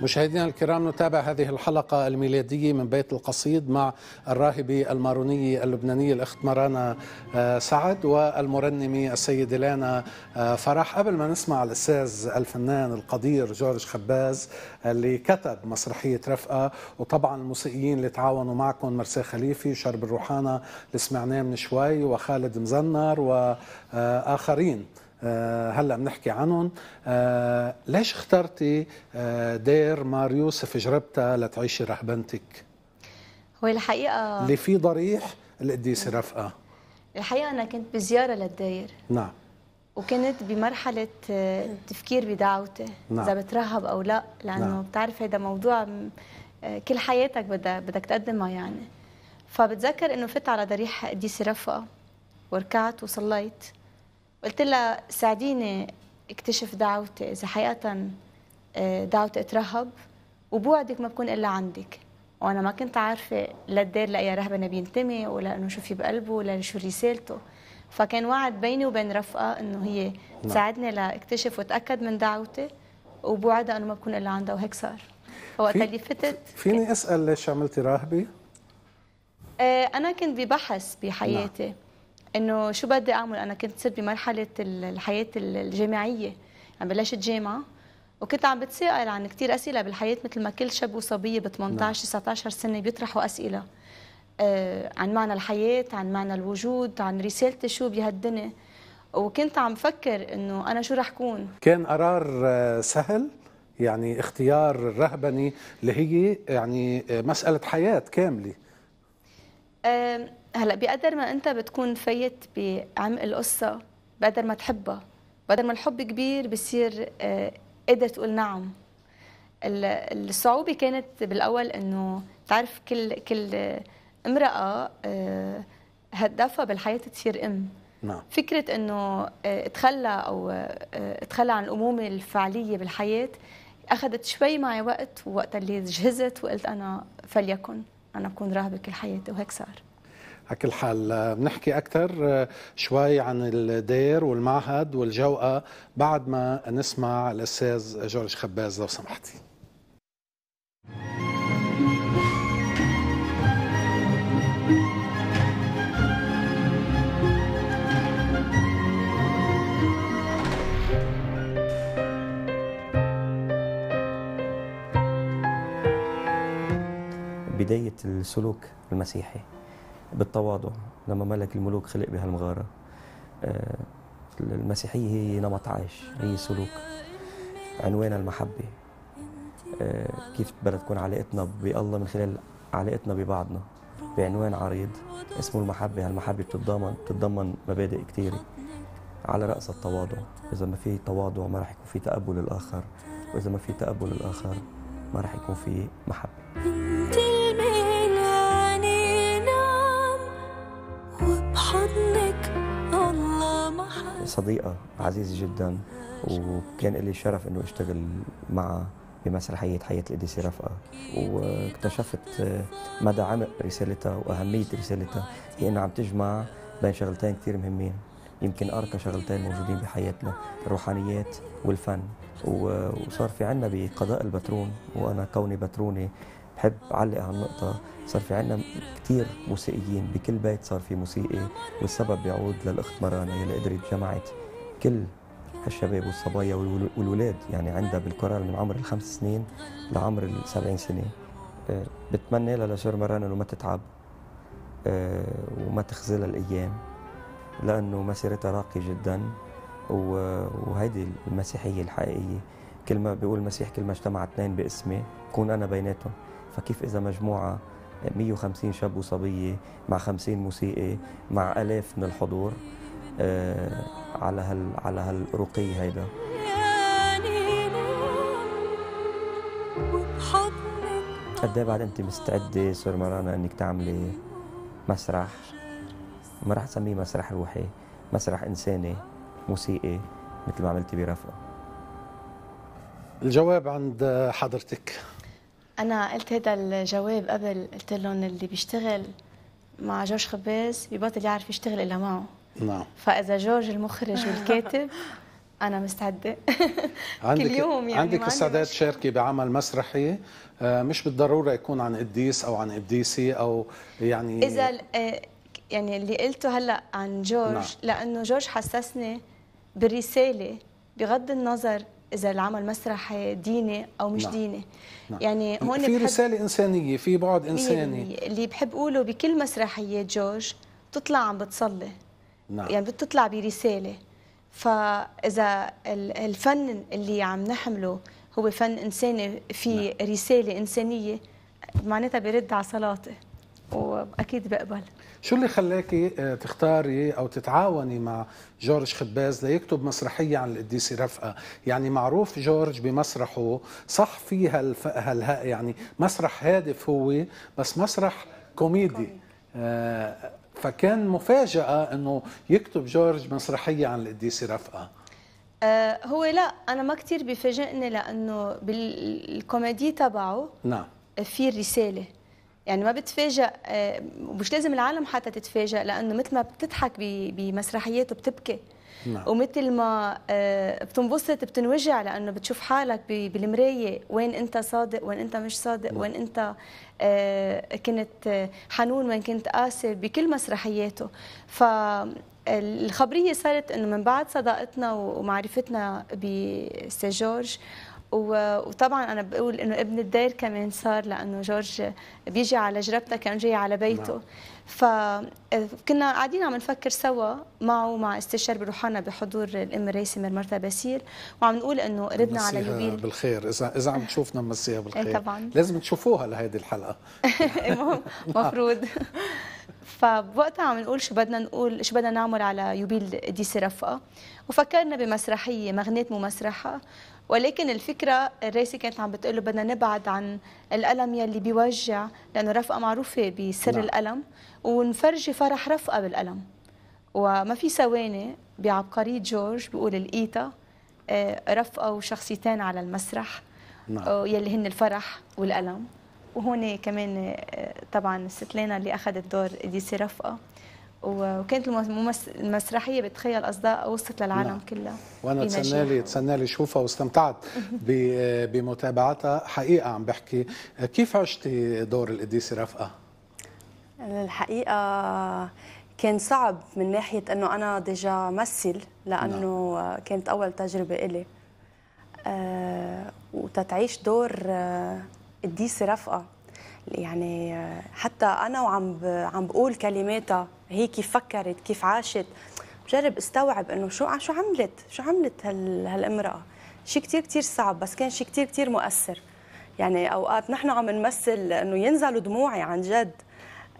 مشاهدينا الكرام، نتابع هذه الحلقة الميلادية من بيت القصيد مع الراهبة المارونية اللبنانية الأخت مارانا سعد والمرنمة السيدة لينا فرح. قبل ما نسمع الأستاذ الفنان القدير جورج خباز اللي كتب مسرحية رفقة، وطبعا الموسيقيين اللي تعاونوا معكم مرسي خليفي، شرب الروحانة اللي سمعناه من شوي، وخالد مزنر وآخرين أه هلا بنحكي عنهم. أه ليش اخترتي أه دير مار يوسف جربتها لتعيشي رهبنتك؟ هو الحقيقه اللي في ضريح القديسه رفقه، الحقيقه انا كنت بزياره للداير نعم، وكنت بمرحله تفكير بدعوتي نعم. اذا بترهب او لا، لانه نعم. بتعرف هذا موضوع كل حياتك بدك بدك تقدمها يعني. فبتذكر انه فت على ضريح قديسه رفقه وركعت وصليت، قلت لها ساعديني اكتشف دعوتي، إذا حقيقة دعوتي اترهب وبوعدك ما بكون إلا عندك. وأنا ما كنت عارفة لا الدير لأي رهبنة بينتمي، ولا إنه شو في بقلبه، ولا شو رسالته. فكان وعد بيني وبين رفقة إنه هي تساعدني لاكتشف وتأكد من دعوتي، وبوعدها إنه ما بكون إلا عندها، وهيك صار. وقت اللي فتت فيني اسال ليش عملتي راهبه؟ آه انا كنت ببحث بحياتي نعم. انه شو بدي اعمل. انا كنت صرت بمرحله الحياه الجامعيه، يعني بلشت جامعه وكنت عم بتساءل عن كثير اسئله بالحياه مثل ما كل شاب وصبيه ب ثمانية عشر تسعة عشر سنه بيطرحوا اسئله آه عن معنى الحياه، عن معنى الوجود، عن رسالتي شو بهالدنيا. وكنت عم فكر انه انا شو رح كون. كان قرار سهل يعني اختيار الرهبنه اللي هي يعني مساله حياه كامله. أه هلا بقدر ما انت بتكون فايت بعمق القصه بقدر ما تحبها، بقدر ما الحب كبير بصير أه قادر تقول نعم. الصعوبه كانت بالاول انه تعرف كل كل امراه أه هدفها بالحياه تصير ام. نعم. فكرة أنه اتخلى أو اتخلى عن الأمومة الفعلية بالحياة أخذت شوي معي وقت، ووقت اللي جهزت وقلت أنا فليكن أنا بكون راهبة كل حياتي، وهيك صار. على كل حال بنحكي أكثر شوي عن الدير والمعهد والجوقة بعد ما نسمع الأستاذ جورج خباز لو سمحتي. بداية السلوك المسيحي بالتواضع لما ملك الملوك خلق بهالمغارة. المسيحية هي نمط عايش، هي سلوك، عنوانها المحبة. كيف بدها تكون علاقتنا بالله؟ من خلال علاقتنا ببعضنا بعنوان عريض اسمه المحبة. هالمحبة بتتضمن بتتضمن مبادئ كثيرة، على رأس التواضع. إذا ما في تواضع ما راح يكون في تقبل الآخر، وإذا ما في تقبل الآخر ما راح يكون في محبة. صديقة عزيزة جدا، وكان لي شرف انه اشتغل معها بمسرحية حياة القديسة رفقة، واكتشفت مدى عمق رسالتها واهمية رسالتها. هي انها عم تجمع بين شغلتين كثير مهمين، يمكن ارقى شغلتين موجودين بحياتنا، الروحانيات والفن. وصار في عنا بقضاء البترون، وانا كوني بتروني بحب علق على النقطة، صار في عنا كثير موسيقيين، بكل بيت صار في موسيقي، والسبب بيعود للأخت مارانا يلي قدرت جمعت كل هالشباب والصبايا والولاد، يعني عندها بالكورال من عمر الخمس سنين لعمر السبعين سنة. بتمنى لها لسور مارانا إنه ما تتعب وما تخزلها الأيام، لأنه مسيرتها راقية جدا، وهيدي المسيحية الحقيقية. كل ما بيقول المسيح كل ما اجتمع اثنين باسمه كون أنا بيناتهم. فكيف إذا مجموعة مية وخمسين شاب وصبية مع خمسين موسيقي مع آلاف من الحضور آه على هال على هالرقي هيدا. قد إيه بعد أنت مستعدة سور مارانا إنك تعملي مسرح؟ ما راح تسميه مسرح روحي، مسرح إنساني موسيقي مثل ما عملتي برفقة. الجواب عند حضرتك. أنا قلت هذا الجواب قبل، قلت لهم اللي بيشتغل مع جورج خباز ببطل يعرف يشتغل إلا معه. نعم. فإذا جورج المخرج والكاتب أنا مستعدة كل يوم. يعني عندك استعداد تشاركي بعمل مسرحي مش بالضرورة يكون عن قديس أو عن قديسي أو يعني إذا يعني اللي قلته هلا عن جورج نعم. لأنه جورج حسسني بالرسالة بغض النظر إذا العمل مسرحي ديني أو مش نعم. ديني نعم. يعني هون في رسالة إنسانية، في بعد إنساني اللي بحب أقوله بكل مسرحيات جورج. بتطلع عم بتصلي نعم. يعني بتطلع برسالة. فإذا الفن اللي عم نحمله هو فن إنساني في نعم. رسالة إنسانية، معناتها برد على صلاتي وأكيد بقبل. شو اللي خلاكي تختاري أو تتعاوني مع جورج خباز ليكتب مسرحية عن القديسة رفقة؟ يعني معروف جورج بمسرحه صح فيها الف... هالها يعني مسرح هادف هو، بس مسرح كوميدي. آه فكان مفاجأة أنه يكتب جورج مسرحية عن القديسة رفقة. آه هو لا أنا ما كتير بفاجئني، لأنه بالكوميدي تبعه نعم في الرسالة. يعني ما بتفاجئ، مش لازم العالم حتى تتفاجئ، لانه مثل ما بتضحك بمسرحياته بتبكي نعم. ومثل ما بتنبسط بتنوجع لانه بتشوف حالك بالمرايه، وين انت صادق وين انت مش صادق، نعم. وين انت كنت حنون وين كنت قاسي بكل مسرحياته. ف الخبريه صارت انه من بعد صداقتنا ومعرفتنا بسي جورج، وطبعا انا بقول انه ابن الدير كمان صار، لانه جورج بيجي على جربتها كان جاي على بيته، فكنا قاعدين عم نفكر سوا معه مع استشار بروحانا بحضور الام الريسمه مرتا باسيل، وعم نقول انه قربنا على يوبيل بالخير. اذا اذا عم تشوفنا مسيها بالخير طبعاً. لازم تشوفوها لهيدي الحلقه المفروض. فبوقتها عم نقول شو بدنا نقول شو بدنا نعمل على يوبيل ديسي رفقه، وفكرنا بمسرحيه مغنيت مو مسرحه، ولكن الفكره الرئيسي كانت عم بتقول له بدنا نبعد عن الالم يلي بيوجع، لانه رفقه معروفه بسر لا. الالم، ونفرجي فرح رفقه بالالم. وما في ثواني بعبقريه جورج بيقول القيتا رفقه وشخصيتين على المسرح لا. يلي هن الفرح والالم. وهون كمان طبعا الست لينا اللي اخذت دور ديسي رفقه، وكانت المسرحيه بتخيل اصدقاء وصلت للعالم نعم. كلها. وانا تسنالي تسنالي شوفها واستمتعت بمتابعتها حقيقه. عم بحكي كيف عشتي دور القديسه رفقه؟ الحقيقه كان صعب من ناحيه انه انا ديجا مثل، لانه نعم. كانت اول تجربه الي أه وتتعيش دور قديسه رفقه، يعني حتى انا وعم عم بقول كلماتها هي كيف فكرت كيف عاشت، بجرب استوعب انه شو شو عملت شو عملت هال هالامراه. شيء كثير كثير صعب، بس كان شيء كثير كثير مؤثر. يعني اوقات نحن عم نمثل انه ينزلوا دموعي عن جد،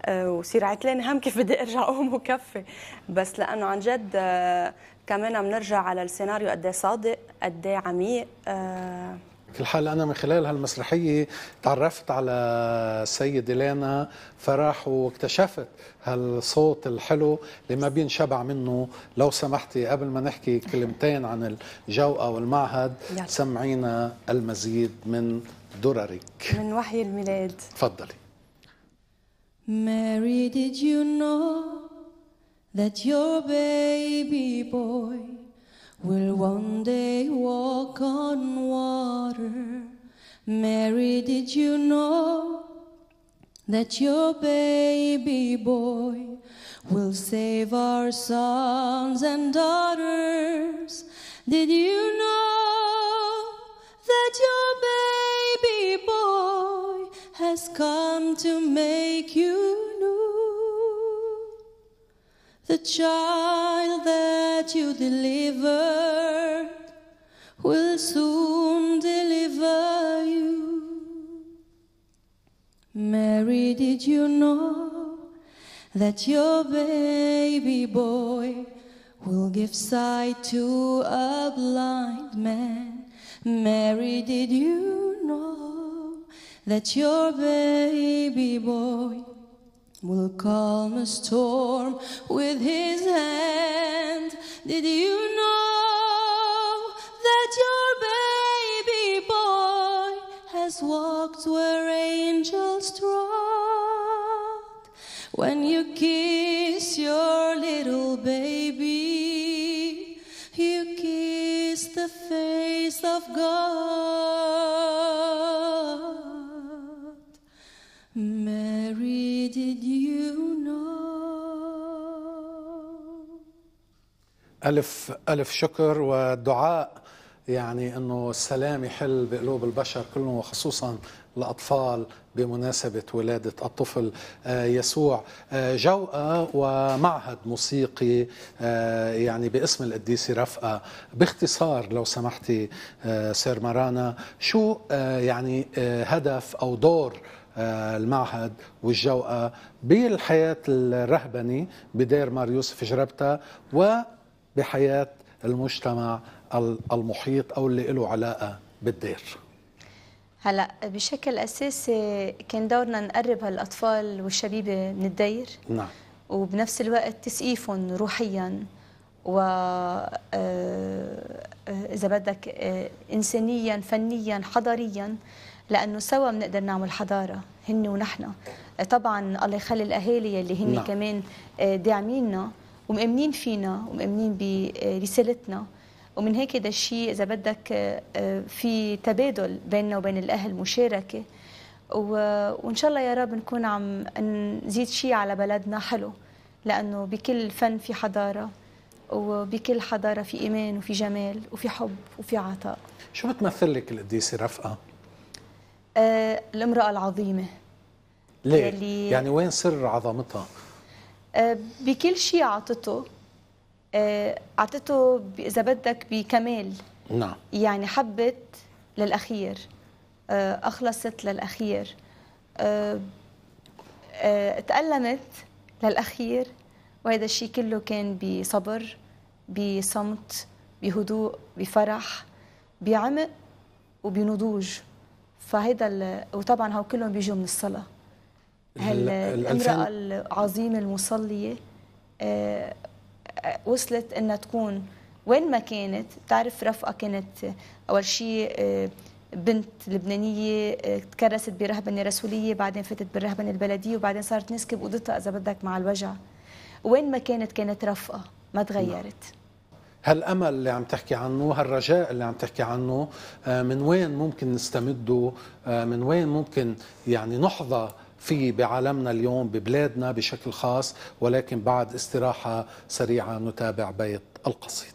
أه وصير عتلان هم كيف بدي ارجع اقوم وكفي، بس لانه عن جد أه كمان عم نرجع على السيناريو قد ايه صادق قد ايه عميق. أه كل حال أنا من خلال هالمسرحية تعرفت على السيدة لينا فرح، واكتشفت هالصوت الحلو اللي ما بينشبع منه. لو سمحتي قبل ما نحكي كلمتين عن الجوقة والمعهد يعني. سمعينا المزيد من دررك من وحي الميلاد، تفضلي. Mary, did you know that your baby boy will one day walk on water? Mary, did you know that your baby boy will save our sons and daughters? Did you know that your baby boy has come to make you new? The child that you delivered will soon deliver you. Mary, did you know that your baby boy will give sight to a blind man? Mary, did you know that your baby boy will calm a storm with his hand? Did you know that your baby boy has walked where angels trod? When you kiss your little baby, you kiss the face of God. Mary, did you know? ألف ألف شكر والدعاء، يعني أنه السلام يحل بقلوب البشر كلهم وخصوصا الأطفال بمناسبة ولادة الطفل يسوع. جوقة ومعهد موسيقي يعني باسم القديسة رفقة، باختصار لو سمحتي سير مارانا، شو يعني هدف أو دور المعهد والجوقة بالحياة الرهبني بدير مار يوسف جربتها وبحياة المجتمع المحيط أو اللي له علاقة بالدير؟ هلأ بشكل أساسي كان دورنا نقرب هالأطفال والشبيبة من الدير نعم، وبنفس الوقت تسقيفهم روحياً و إذا بدك إنسانياً فنياً حضارياً، لأنه سوا بنقدر نعمل حضارة هن ونحن. طبعا الله يخلي الأهالي اللي هن نعم. كمان داعميننا ومؤمنين فينا ومؤمنين برسالتنا. ومن هيك ده الشيء إذا بدك في تبادل بيننا وبين الأهل، مشاركة، وإن شاء الله يا رب نكون عم نزيد شيء على بلدنا حلو، لأنه بكل فن في حضارة، وبكل حضارة في إيمان وفي جمال وفي حب وفي عطاء. شو بتمثل لك القديسة رفقة؟ آه، الامرأة العظيمة. ليه؟ اللي يعني وين سر عظمتها؟ آه، بكل شيء عطته، آه، عطته إذا بدك بكمال. نعم. يعني حبت للأخير، آه، أخلصت للأخير، آه، آه، تألمت للأخير، وهذا الشيء كله كان بصبر، بصمت، بهدوء، بفرح، بعمق وبنضوج. فهذا وطبعا هو كلهم بيجوا من الصلاة. هالامرأة العظيمة المصلية وصلت انها تكون وين ما كانت. تعرف رفقة كانت اول شيء بنت لبنانية تكرست برهبنة رسولية، بعدين فتت بالرهبنة البلدية، وبعدين صارت نسكب بأوضتها إذا بدك مع الوجع. وين ما كانت كانت رفقة، ما تغيرت. هالأمل اللي عم تحكي عنه، هالرجاء اللي عم تحكي عنه، من وين ممكن نستمده؟ من وين ممكن يعني نحظى فيه بعالمنا اليوم، ببلادنا بشكل خاص؟ ولكن بعد استراحة سريعة نتابع بيت القصيد.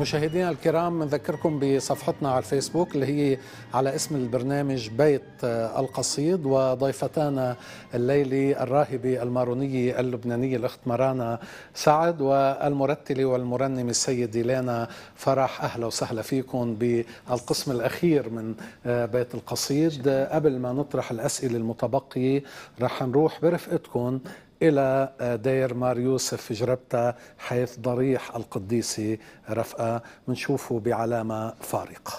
مشاهدينا الكرام، نذكركم بصفحتنا على الفيسبوك اللي هي على اسم البرنامج بيت القصيد، وضيفتانا الليلة الراهبة المارونية اللبنانية الأخت مارانا سعد، والمرتلة والمرنمة السيدة لينا فرح. أهلا وسهلا فيكم بالقسم الأخير من بيت القصيد. قبل ما نطرح الأسئلة المتبقية رح نروح برفقتكم إلى دير مار يوسف جربتها، حيث ضريح القديسة رفقة، منشوفه بعلامة فارقة.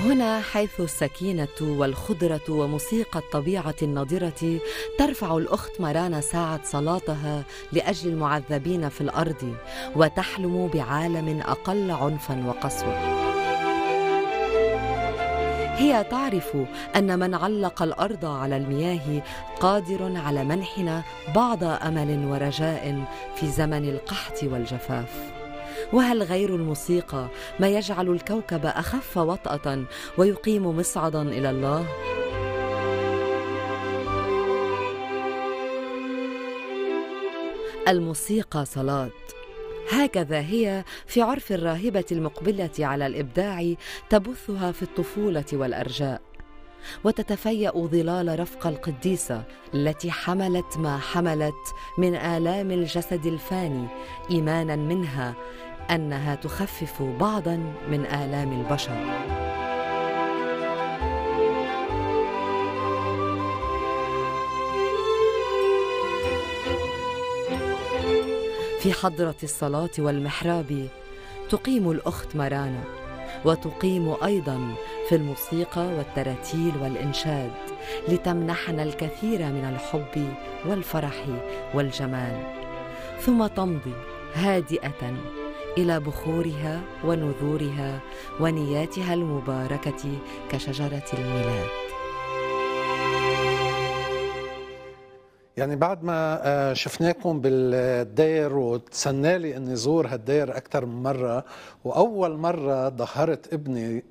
هنا حيث السكينة والخضرة وموسيقى الطبيعة النضرة ترفع الأخت مارانا سعد صلاتها لأجل المعذبين في الأرض، وتحلم بعالم أقل عنفا وقسوة. هي تعرف أن من علق الأرض على المياه قادر على منحنا بعض أمل ورجاء في زمن القحط والجفاف. وهل غير الموسيقى ما يجعل الكوكب أخف وطأة ويقيم مصعدا إلى الله؟ الموسيقى صلاة، هكذا هي في عرف الراهبة المقبلة على الإبداع تبثها في الطفولة والأرجاء، وتتفيأ ظلال رفقة القديسة التي حملت ما حملت من آلام الجسد الفاني، إيمانا منها أنها تخفف بعضا من آلام البشر. في حضرة الصلاة والمحراب تقيم الأخت مارانا، وتقيم أيضا في الموسيقى والتراتيل والإنشاد، لتمنحنا الكثير من الحب والفرح والجمال، ثم تمضي هادئة إلى بخورها ونذورها ونياتها المباركة كشجرة الميلاد. يعني بعد ما شفناكم بالدير وتسنالي اني زور هالدير اكثر من مره، واول مره ظهرت ابني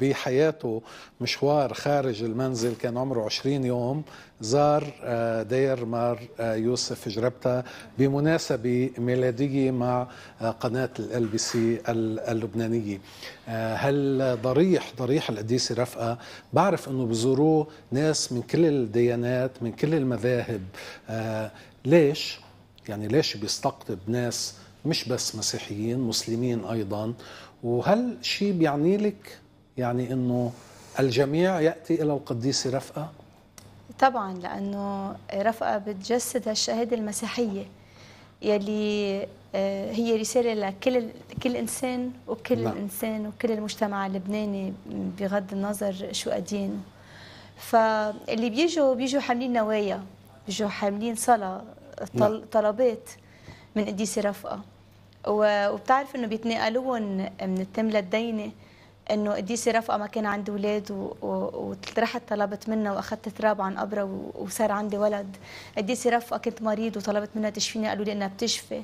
بحياته مشوار خارج المنزل، كان عمره عشرين يوم، زار دير مار يوسف جربتة بمناسبه ميلاديه مع قناه الال بي سي اللبنانيه. هل ضريح ضريح القديسه رفقه، بعرف انه بزوروه ناس من كل الديانات من كل المذاهب، آه ليش يعني ليش بيستقطب ناس مش بس مسيحيين، مسلمين ايضا؟ وهل شيء بيعني لك يعني انه الجميع ياتي الى القديسه رفقه؟ طبعا، لانه رفقه بتجسد هالشهاده المسيحيه يلي هي رساله لكل كل انسان وكل لا. انسان وكل المجتمع اللبناني بغض النظر شو اديانه. فاللي بيجوا بيجوا حاملين نوايا، بيجوا حاملين صلاة، طلبات من قديسة رفقة، وبتعرف انه بيتنقلون من التم للدينة، انه قديسة رفقة ما كان عندي اولاد ورحت طلبت منها واخذت تراب عن قبرها وصار عندي ولد، قديسة رفقة كنت مريض وطلبت منها تشفيني قالوا لي انها بتشفي.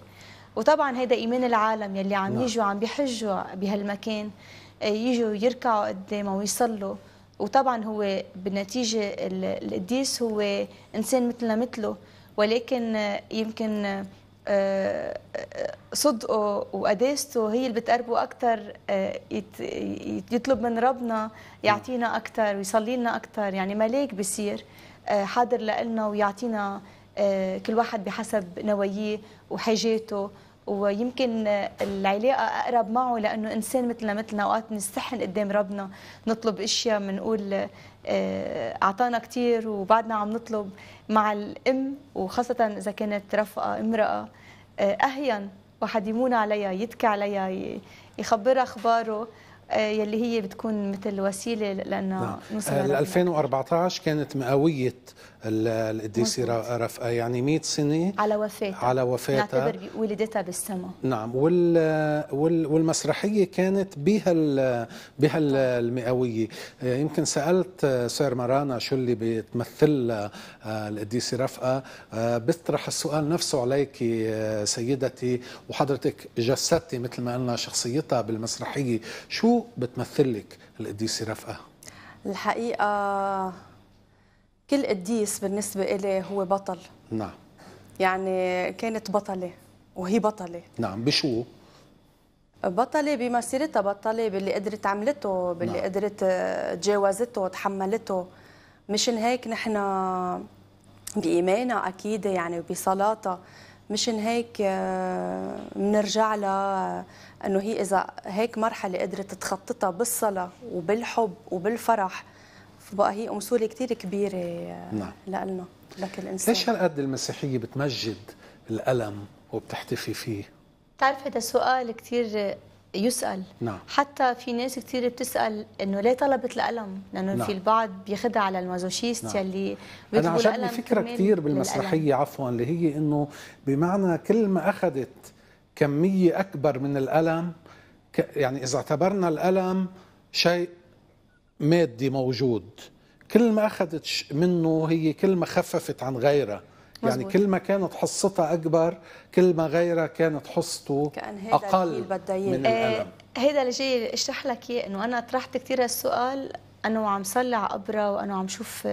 وطبعا هيدا ايمان العالم يلي عم يجوا عم بيحجوا بهالمكان، يجوا يركعوا قدامه ويصلوا. وطبعا هو بالنتيجه القديس هو انسان مثلنا مثله، ولكن يمكن صدقه وقداسته هي اللي بتقربه اكثر، يطلب من ربنا يعطينا اكثر ويصلي لنا اكثر، يعني ملاك بصير حاضر لنا ويعطينا كل واحد بحسب نواياه وحاجاته، ويمكن العلاقه اقرب معه لانه انسان مثلنا مثلنا. اوقات نستحن قدام ربنا نطلب اشياء بنقول اعطانا كثير وبعدنا عم نطلب. مع الام وخاصه اذا كانت رفقه امراه اهين وحديمون عليها، يتكي عليها، يخبرها اخباره يلي هي بتكون مثل وسيله لانه ألفين وأربعطعش كانت مئويه القديسه رفقه، يعني مئة سنه على وفاتها على وفاتها نعتبر ولادتها بالسماء. نعم، وال والمسرحيه كانت بها بها المئويه. يمكن سالت سير مارانا شو اللي بتمثل القديسه رفقه، بطرح السؤال نفسه عليك سيدتي، وحضرتك جسدتي مثل ما قلنا شخصيتها بالمسرحيه. شو بتمثلك القديسة رفقة؟ الحقيقة كل قديس بالنسبة إلي هو بطل. نعم، يعني كانت بطلة وهي بطلة. نعم، بشو؟ بطلة بمسيرتها، بطلة باللي قدرت عملته، باللي نعم. قدرت تجاوزته تحملته. مشان هيك نحن بإيمانها أكيد يعني وبصلاتها، مشان هيك بنرجع لها انه هي اذا هيك مرحله قدرت تخططها بالصلاه وبالحب وبالفرح، فبقى هي امثله كثير كبيره. نعم. لنا لكل انسان. ليش هالقد المسيحيه بتمجد الالم وبتحتفي فيه؟ بتعرف هذا سؤال كثير يسال. نعم. حتى في ناس كثير بتسال انه ليه طلبت الالم؟ لانه نعم. في البعض بياخذها على المازوشيست يلي بيطلبوا الالم. انا عجبني فكره كثير بالمسرحيه عفوا اللي هي انه بمعنى كل ما اخذت كميه اكبر من الالم، يعني اذا اعتبرنا الالم شيء مادي موجود، كل ما اخذت منه هي كل ما خففت عن غيرها. يعني كل ما كانت حصتها اكبر كل ما غيرها كانت حصته اقل من الالم. هيدا اللي جاي اشرح لك اياه، انه انا طرحت كثير السؤال، انا عم صلي على قبرها وانا عم شوف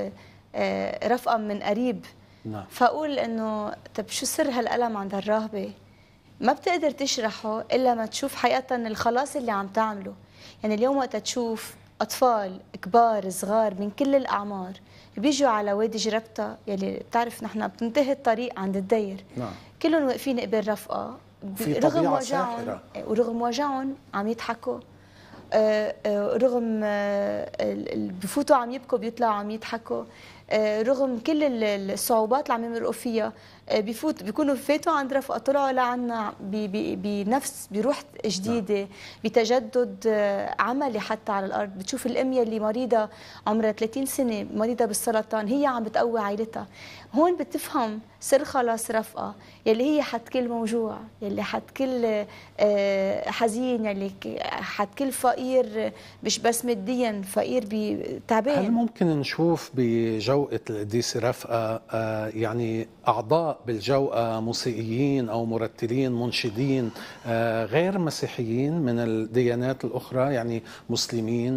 رفقه من قريب. نعم. فاقول انه طب شو سر هالالم عند الراهبه؟ ما بتقدر تشرحه الا ما تشوف حقيقه الخلاص اللي عم تعمله. يعني اليوم وقت تشوف اطفال كبار صغار من كل الاعمار بيجوا على وادي جربتة، يلي بتعرف نحن بتنتهي الطريق عند الدير. نعم. كلهم واقفين قبل رفقه رغم وجعهم، ورغم وجعهم عم يضحكوا، رغم بفوتوا عم يبكوا بيطلعوا عم يضحكوا، رغم كل الصعوبات اللي عم يمرقوا فيها بفوت بيكونوا فاتوا عند رفقه طلعوا لعنا بنفس بروح جديده بتجدد عملي حتى على الارض. بتشوف الام يلي مريضه عمرها ثلاثين سنة مريضه بالسرطان هي عم بتقوي عائلتها. هون بتفهم سر خلاص رفقه يلي هي حد كل موجوع، يلي حد كل حزين، يلي حد كل فقير مش بس ماديا، فقير بتعبان. هل ممكن نشوف بجو جوقة القديس رفقة يعني أعضاء بالجوقة موسيقيين أو مرتلين منشدين غير مسيحيين من الديانات الأخرى، يعني مسلمين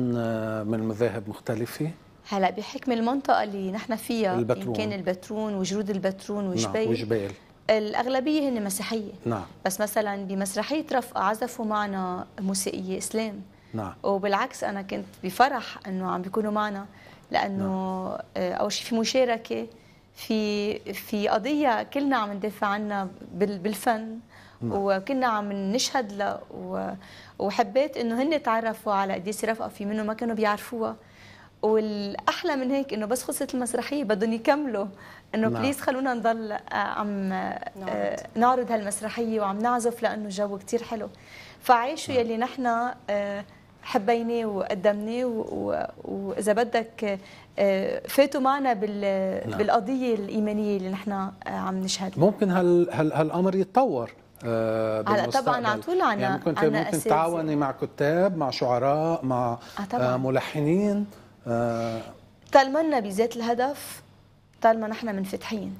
من مذاهب مختلفة. هلا بحكم المنطقة اللي نحن فيها، البترون. إن كان البترون وجرود البترون وجبيل، نعم، وجبيل الأغلبية هن مسيحية، نعم. بس مثلا بمسرحية رفقة عزفوا معنا موسيقية إسلام، نعم. وبالعكس أنا كنت بفرح إنه عم بيكونوا معنا، لأنه نعم. أول شيء في مشاركة في في قضية كلنا عم ندافع عنها بالفن، نعم. وكلنا عم نشهد لها، وحبيت إنه هن تعرفوا على قديسة رفقة، في منهم ما كانوا بيعرفوها. والأحلى من هيك إنه بس خلصت المسرحية بدهم يكملوا، إنه نعم. بليز خلونا نضل عم نعرض, نعرض هالمسرحية وعم نعزف، لأنه الجو كتير حلو. فعيشوا يلي نحن حبيناه وقدمناه، وإذا بدك فاتوا معنا بالقضية الإيمانية اللي نحن عم نشهدها. ممكن هالأمر يتطور هلا طبعا على طول، عنا يعني ممكن, عنا ممكن تعاوني مع كتاب، مع شعراء، مع آه ملحنين. آه طالما لنا بذات الهدف، طالما نحن منفتحين،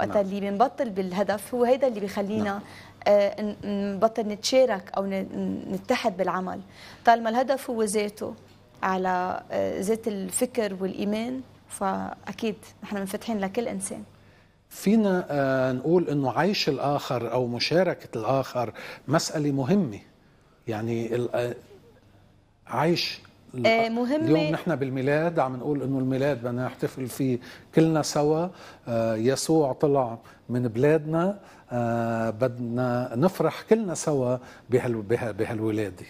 وقت اللي بنبطل بالهدف هو هيدا اللي بيخلينا آه نبطل نتشارك او نتحد بالعمل. طالما الهدف هو ذاته على آه ذات الفكر والايمان، فاكيد نحن منفتحين لكل انسان. فينا آه نقول انه عيش الاخر او مشاركه الاخر مساله مهمه، يعني عيش مهمة. اليوم نحن بالميلاد عم نقول انه الميلاد بدنا نحتفل فيه كلنا سوا، يسوع طلع من بلادنا، بدنا نفرح كلنا سوا بهالولاده.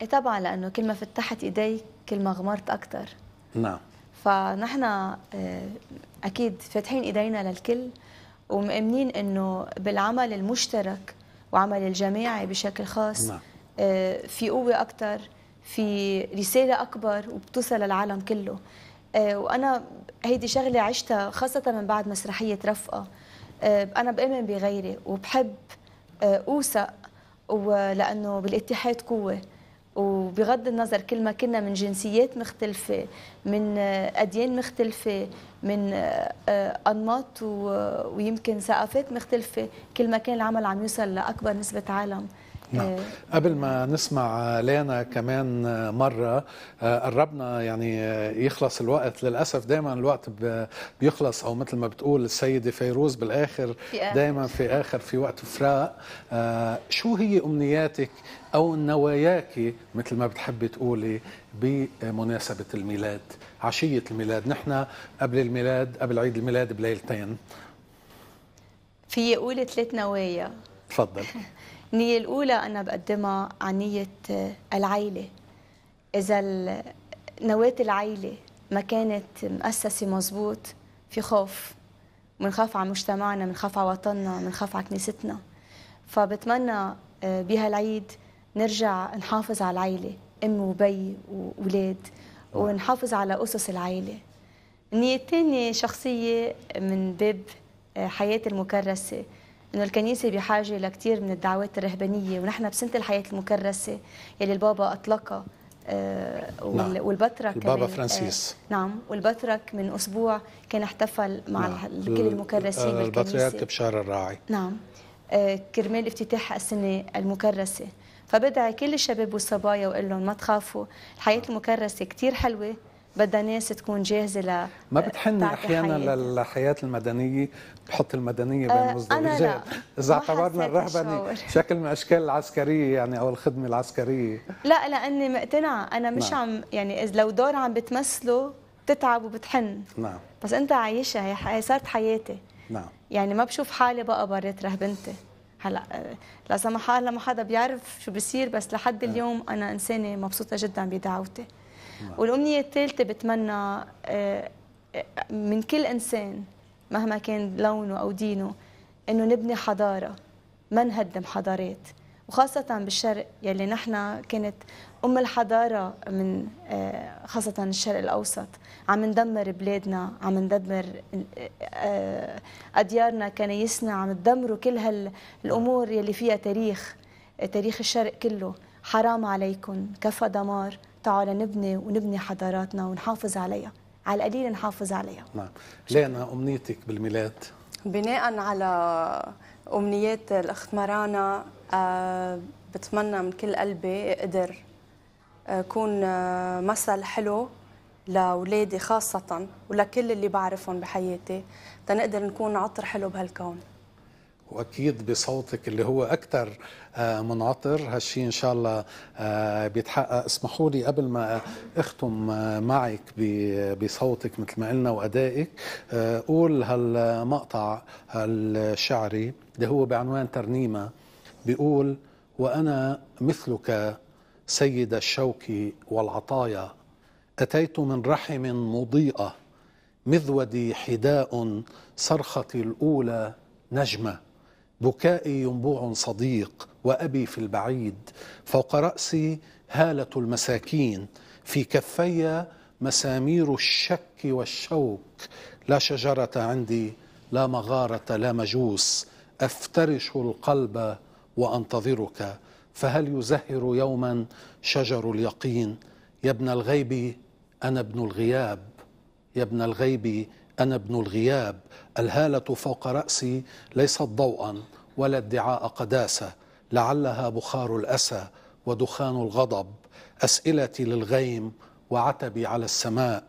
ايه طبعا، لانه كل ما فتحت ايديك كل ما غمرت اكثر، نعم. فنحن اكيد فاتحين ايدينا للكل، ومؤمنين انه بالعمل المشترك وعمل الجماعي بشكل خاص، نعم. في قوه اكثر، في رسالة أكبر وبتوصل للعالم كله. أه وأنا هيدي شغلة عشتها خاصة من بعد مسرحية رفقة. أه أنا بآمن بغيري وبحب أه أوثق، لأنه بالاتحاد قوة، وبغض النظر كل ما كنا من جنسيات مختلفة، من أديان مختلفة، من أنماط ويمكن ثقافات مختلفة، كل ما كان العمل عم يوصل لأكبر نسبة عالم. نعم. قبل ما نسمع لينا كمان مرة، قربنا يعني يخلص الوقت، للأسف دايما الوقت بيخلص، أو مثل ما بتقول السيدة فيروز بالآخر دايما في آخر في وقت فراق. شو هي أمنياتك أو نواياك مثل ما بتحبي تقولي بمناسبة الميلاد، عشية الميلاد؟ نحن قبل الميلاد، قبل عيد الميلاد بليلتين. في أقول ثلاث نوايا. تفضل. النية الأولى أنا بقدمها عن نية العيلة. إذا نواة العيلة ما كانت مؤسسة مظبوط، في خوف، منخاف على مجتمعنا، منخاف على وطننا، منخاف على كنيستنا. فبتمنى بهالعيد نرجع نحافظ على العيلة، أم وبي وأولاد، ونحافظ على أسس العيلة. النية الثانية شخصية، من باب حياة المكرسة، إنه الكنيسة بحاجة لكثير من الدعوات الرهبانية، ونحن بسنة الحياة المكرسة يلي البابا أطلقها، نعم. والبطرك البابا فرانسيس، نعم. والبطرك من أسبوع كان احتفل مع نعم. كل المكرسين بالكنيسة، البطريرك بشار الراعي، نعم، كرمال افتتاح السنة المكرسة. فبدعي كل الشباب والصبايا وقال لهم ما تخافوا، الحياة المكرسة كثير حلوة، بدها ناس تكون جاهزه ل ما بتحني احيانا للحياه المدنيه، بحط المدنيه بين المزدوجات اذا اعتبرنا الرهبنه شكل من اشكال العسكريه يعني، او الخدمه العسكريه. لا، لاني مقتنعه انا مش نعم. عم يعني لو دور عم بتمثله بتتعب وبتحن، نعم، بس انت عايشها، هي صارت حياتي، نعم. يعني ما بشوف حالي بقى بريت رهبنتي. هلا لا سمح الله ما حدا بيعرف شو بصير، بس لحد اليوم انا انسانه مبسوطه جدا بدعوتي. والأمنية الثالثة بتمنى من كل إنسان مهما كان لونه أو دينه، إنه نبني حضارة، ما نهدم حضارات، وخاصة بالشرق يلي نحن كانت أم الحضارة، من خاصة الشرق الأوسط. عم ندمر بلادنا، عم ندمر أديارنا، كنايسنا، عم ندمروا كل هالأمور يلي فيها تاريخ، تاريخ الشرق كله. حرام عليكم، كفى دمار، تعالوا نبني ونبني حضاراتنا ونحافظ عليها. على القليل نحافظ عليها. نعم. لينا، أمنيتك بالميلاد؟ بناء على أمنيات الأخت مارانا أه بتمنى من كل قلبي أقدر أكون أه مثل حلو لأولادي خاصة ولكل اللي بعرفهم بحياتي، تنقدر نكون عطر حلو بهالكون. واكيد بصوتك اللي هو اكثر من عطر، هالشيء ان شاء الله بيتحقق. اسمحوا لي قبل ما اختم معك بصوتك مثل ما قلنا وادائك، قول هالمقطع الشعري اللي هو بعنوان ترنيمه، بيقول: وانا مثلك سيد الشوك والعطايا، اتيت من رحم مضيئه، مذودي حداء، صرختي الاولى نجمه، بكائي ينبوع صديق، وأبي في البعيد، فوق رأسي هالة المساكين، في كفي مسامير الشك والشوك، لا شجرة عندي، لا مغارة، لا مجوس، أفترش القلب وأنتظرك، فهل يزهر يوما شجر اليقين؟ يا ابن الغيب أنا ابن الغياب، يا ابن الغيب أنا ابن الغياب، الهالة فوق رأسي ليست ضوءا ولا ادعاء قداسة، لعلها بخار الأسى ودخان الغضب، أسئلتي للغيم وعتبي على السماء،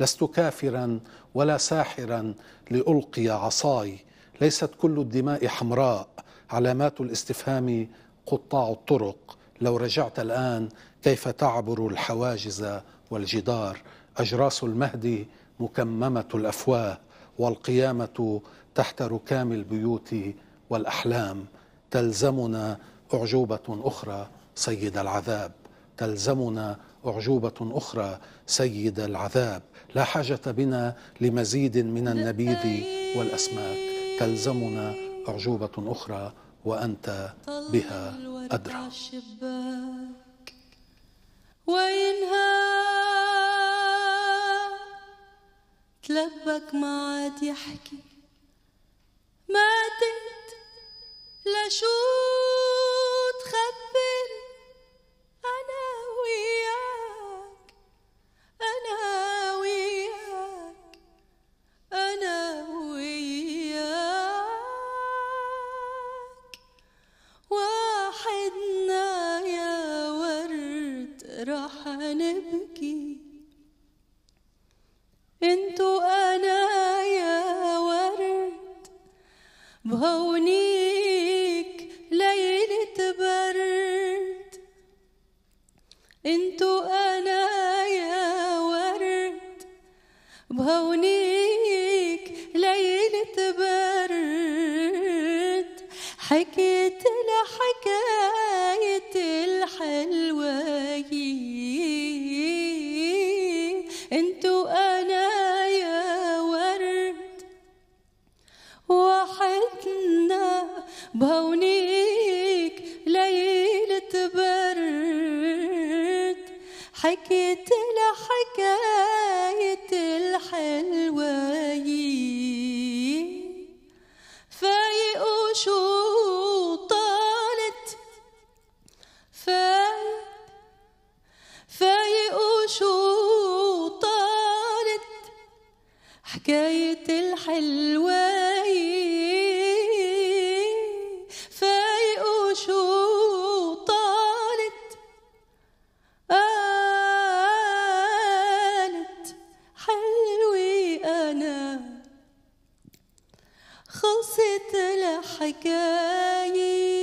لست كافرا ولا ساحرا لألقي عصاي، ليست كل الدماء حمراء، علامات الاستفهام قطاع الطرق، لو رجعت الآن كيف تعبر الحواجز والجدار، أجراس المهدي مكممة الأفواه، والقيامة تحت ركام البيوت والأحلام، تلزمنا أعجوبة أخرى سيد العذاب، تلزمنا أعجوبة أخرى سيد العذاب، لا حاجة بنا لمزيد من النبيذ والأسماك، تلزمنا أعجوبة أخرى وأنت بها أدرى. لبك ما عاد يحكي، ماتت لشو تخبر، أنا وياك أنا وياك أنا وياك وحدنا يا ورد راح نبكي، انتو انا يا ورد بهونيك ليلة برد، انتو انا يا ورد بهونيك ليلة برد، حكيت لحكاية الحلوة، انتو انا وحدنا بهونيك ليلة برد، حكيت لحكاية الحلوة، فايق وشو طالت، فايق فايق وشو طالت حكاية الحلوة، خلصت الحكاية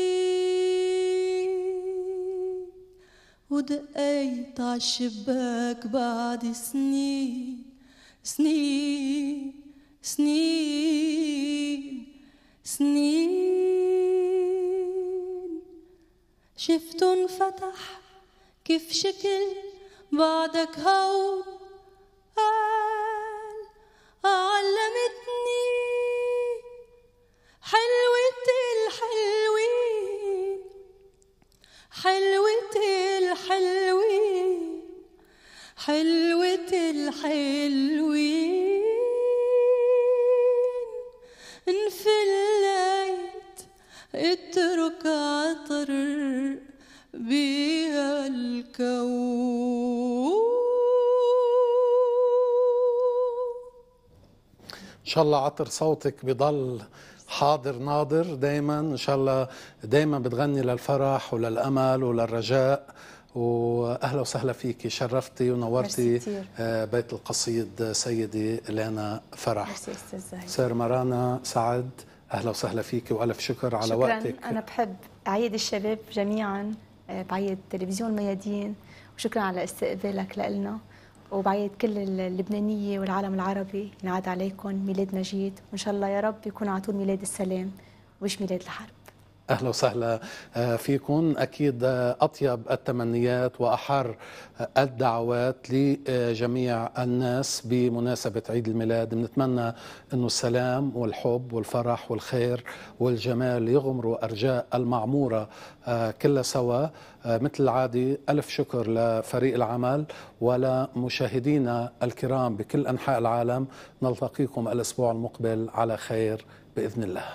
ودقيت عالشباك بعد سنين سنين سنين سنين، شفتو انفتح كيف شكل بعدك هون، قال علمتني حلوة الحلوين، حلوة الحلوين، حلوة الحلوين، انفليت اترك عطر بها الكون. شاء الله عطر صوتك بضل حاضر ناظر دايما، إن شاء الله دايما بتغني للفرح وللأمل وللرجاء. وأهلا وسهلا فيكي، شرفتي ونورتي بيت القصيد سيدي لينا فرح. سير مارانا سعد، أهلا وسهلا فيكي وألف شكر على شكراً وقتك. شكرا، أنا بحب أعيد الشباب جميعا، بعيد تلفزيون الميادين، وشكرا على استقبالك لنا، وبعيد كل اللبنانية والعالم العربي، ينعاد عليكم ميلاد مجيد، وإن شاء الله يا رب يكون على طول ميلاد السلام ومش ميلاد الحرب. أهلا وسهلا فيكم، أكيد أطيب التمنيات وأحر الدعوات لجميع الناس بمناسبة عيد الميلاد. بنتمنى أنه السلام والحب والفرح والخير والجمال يغمروا أرجاء المعمورة كلها سوا. مثل العادي ألف شكر لفريق العمل ولمشاهدينا الكرام بكل أنحاء العالم. نلتقيكم الأسبوع المقبل على خير بإذن الله.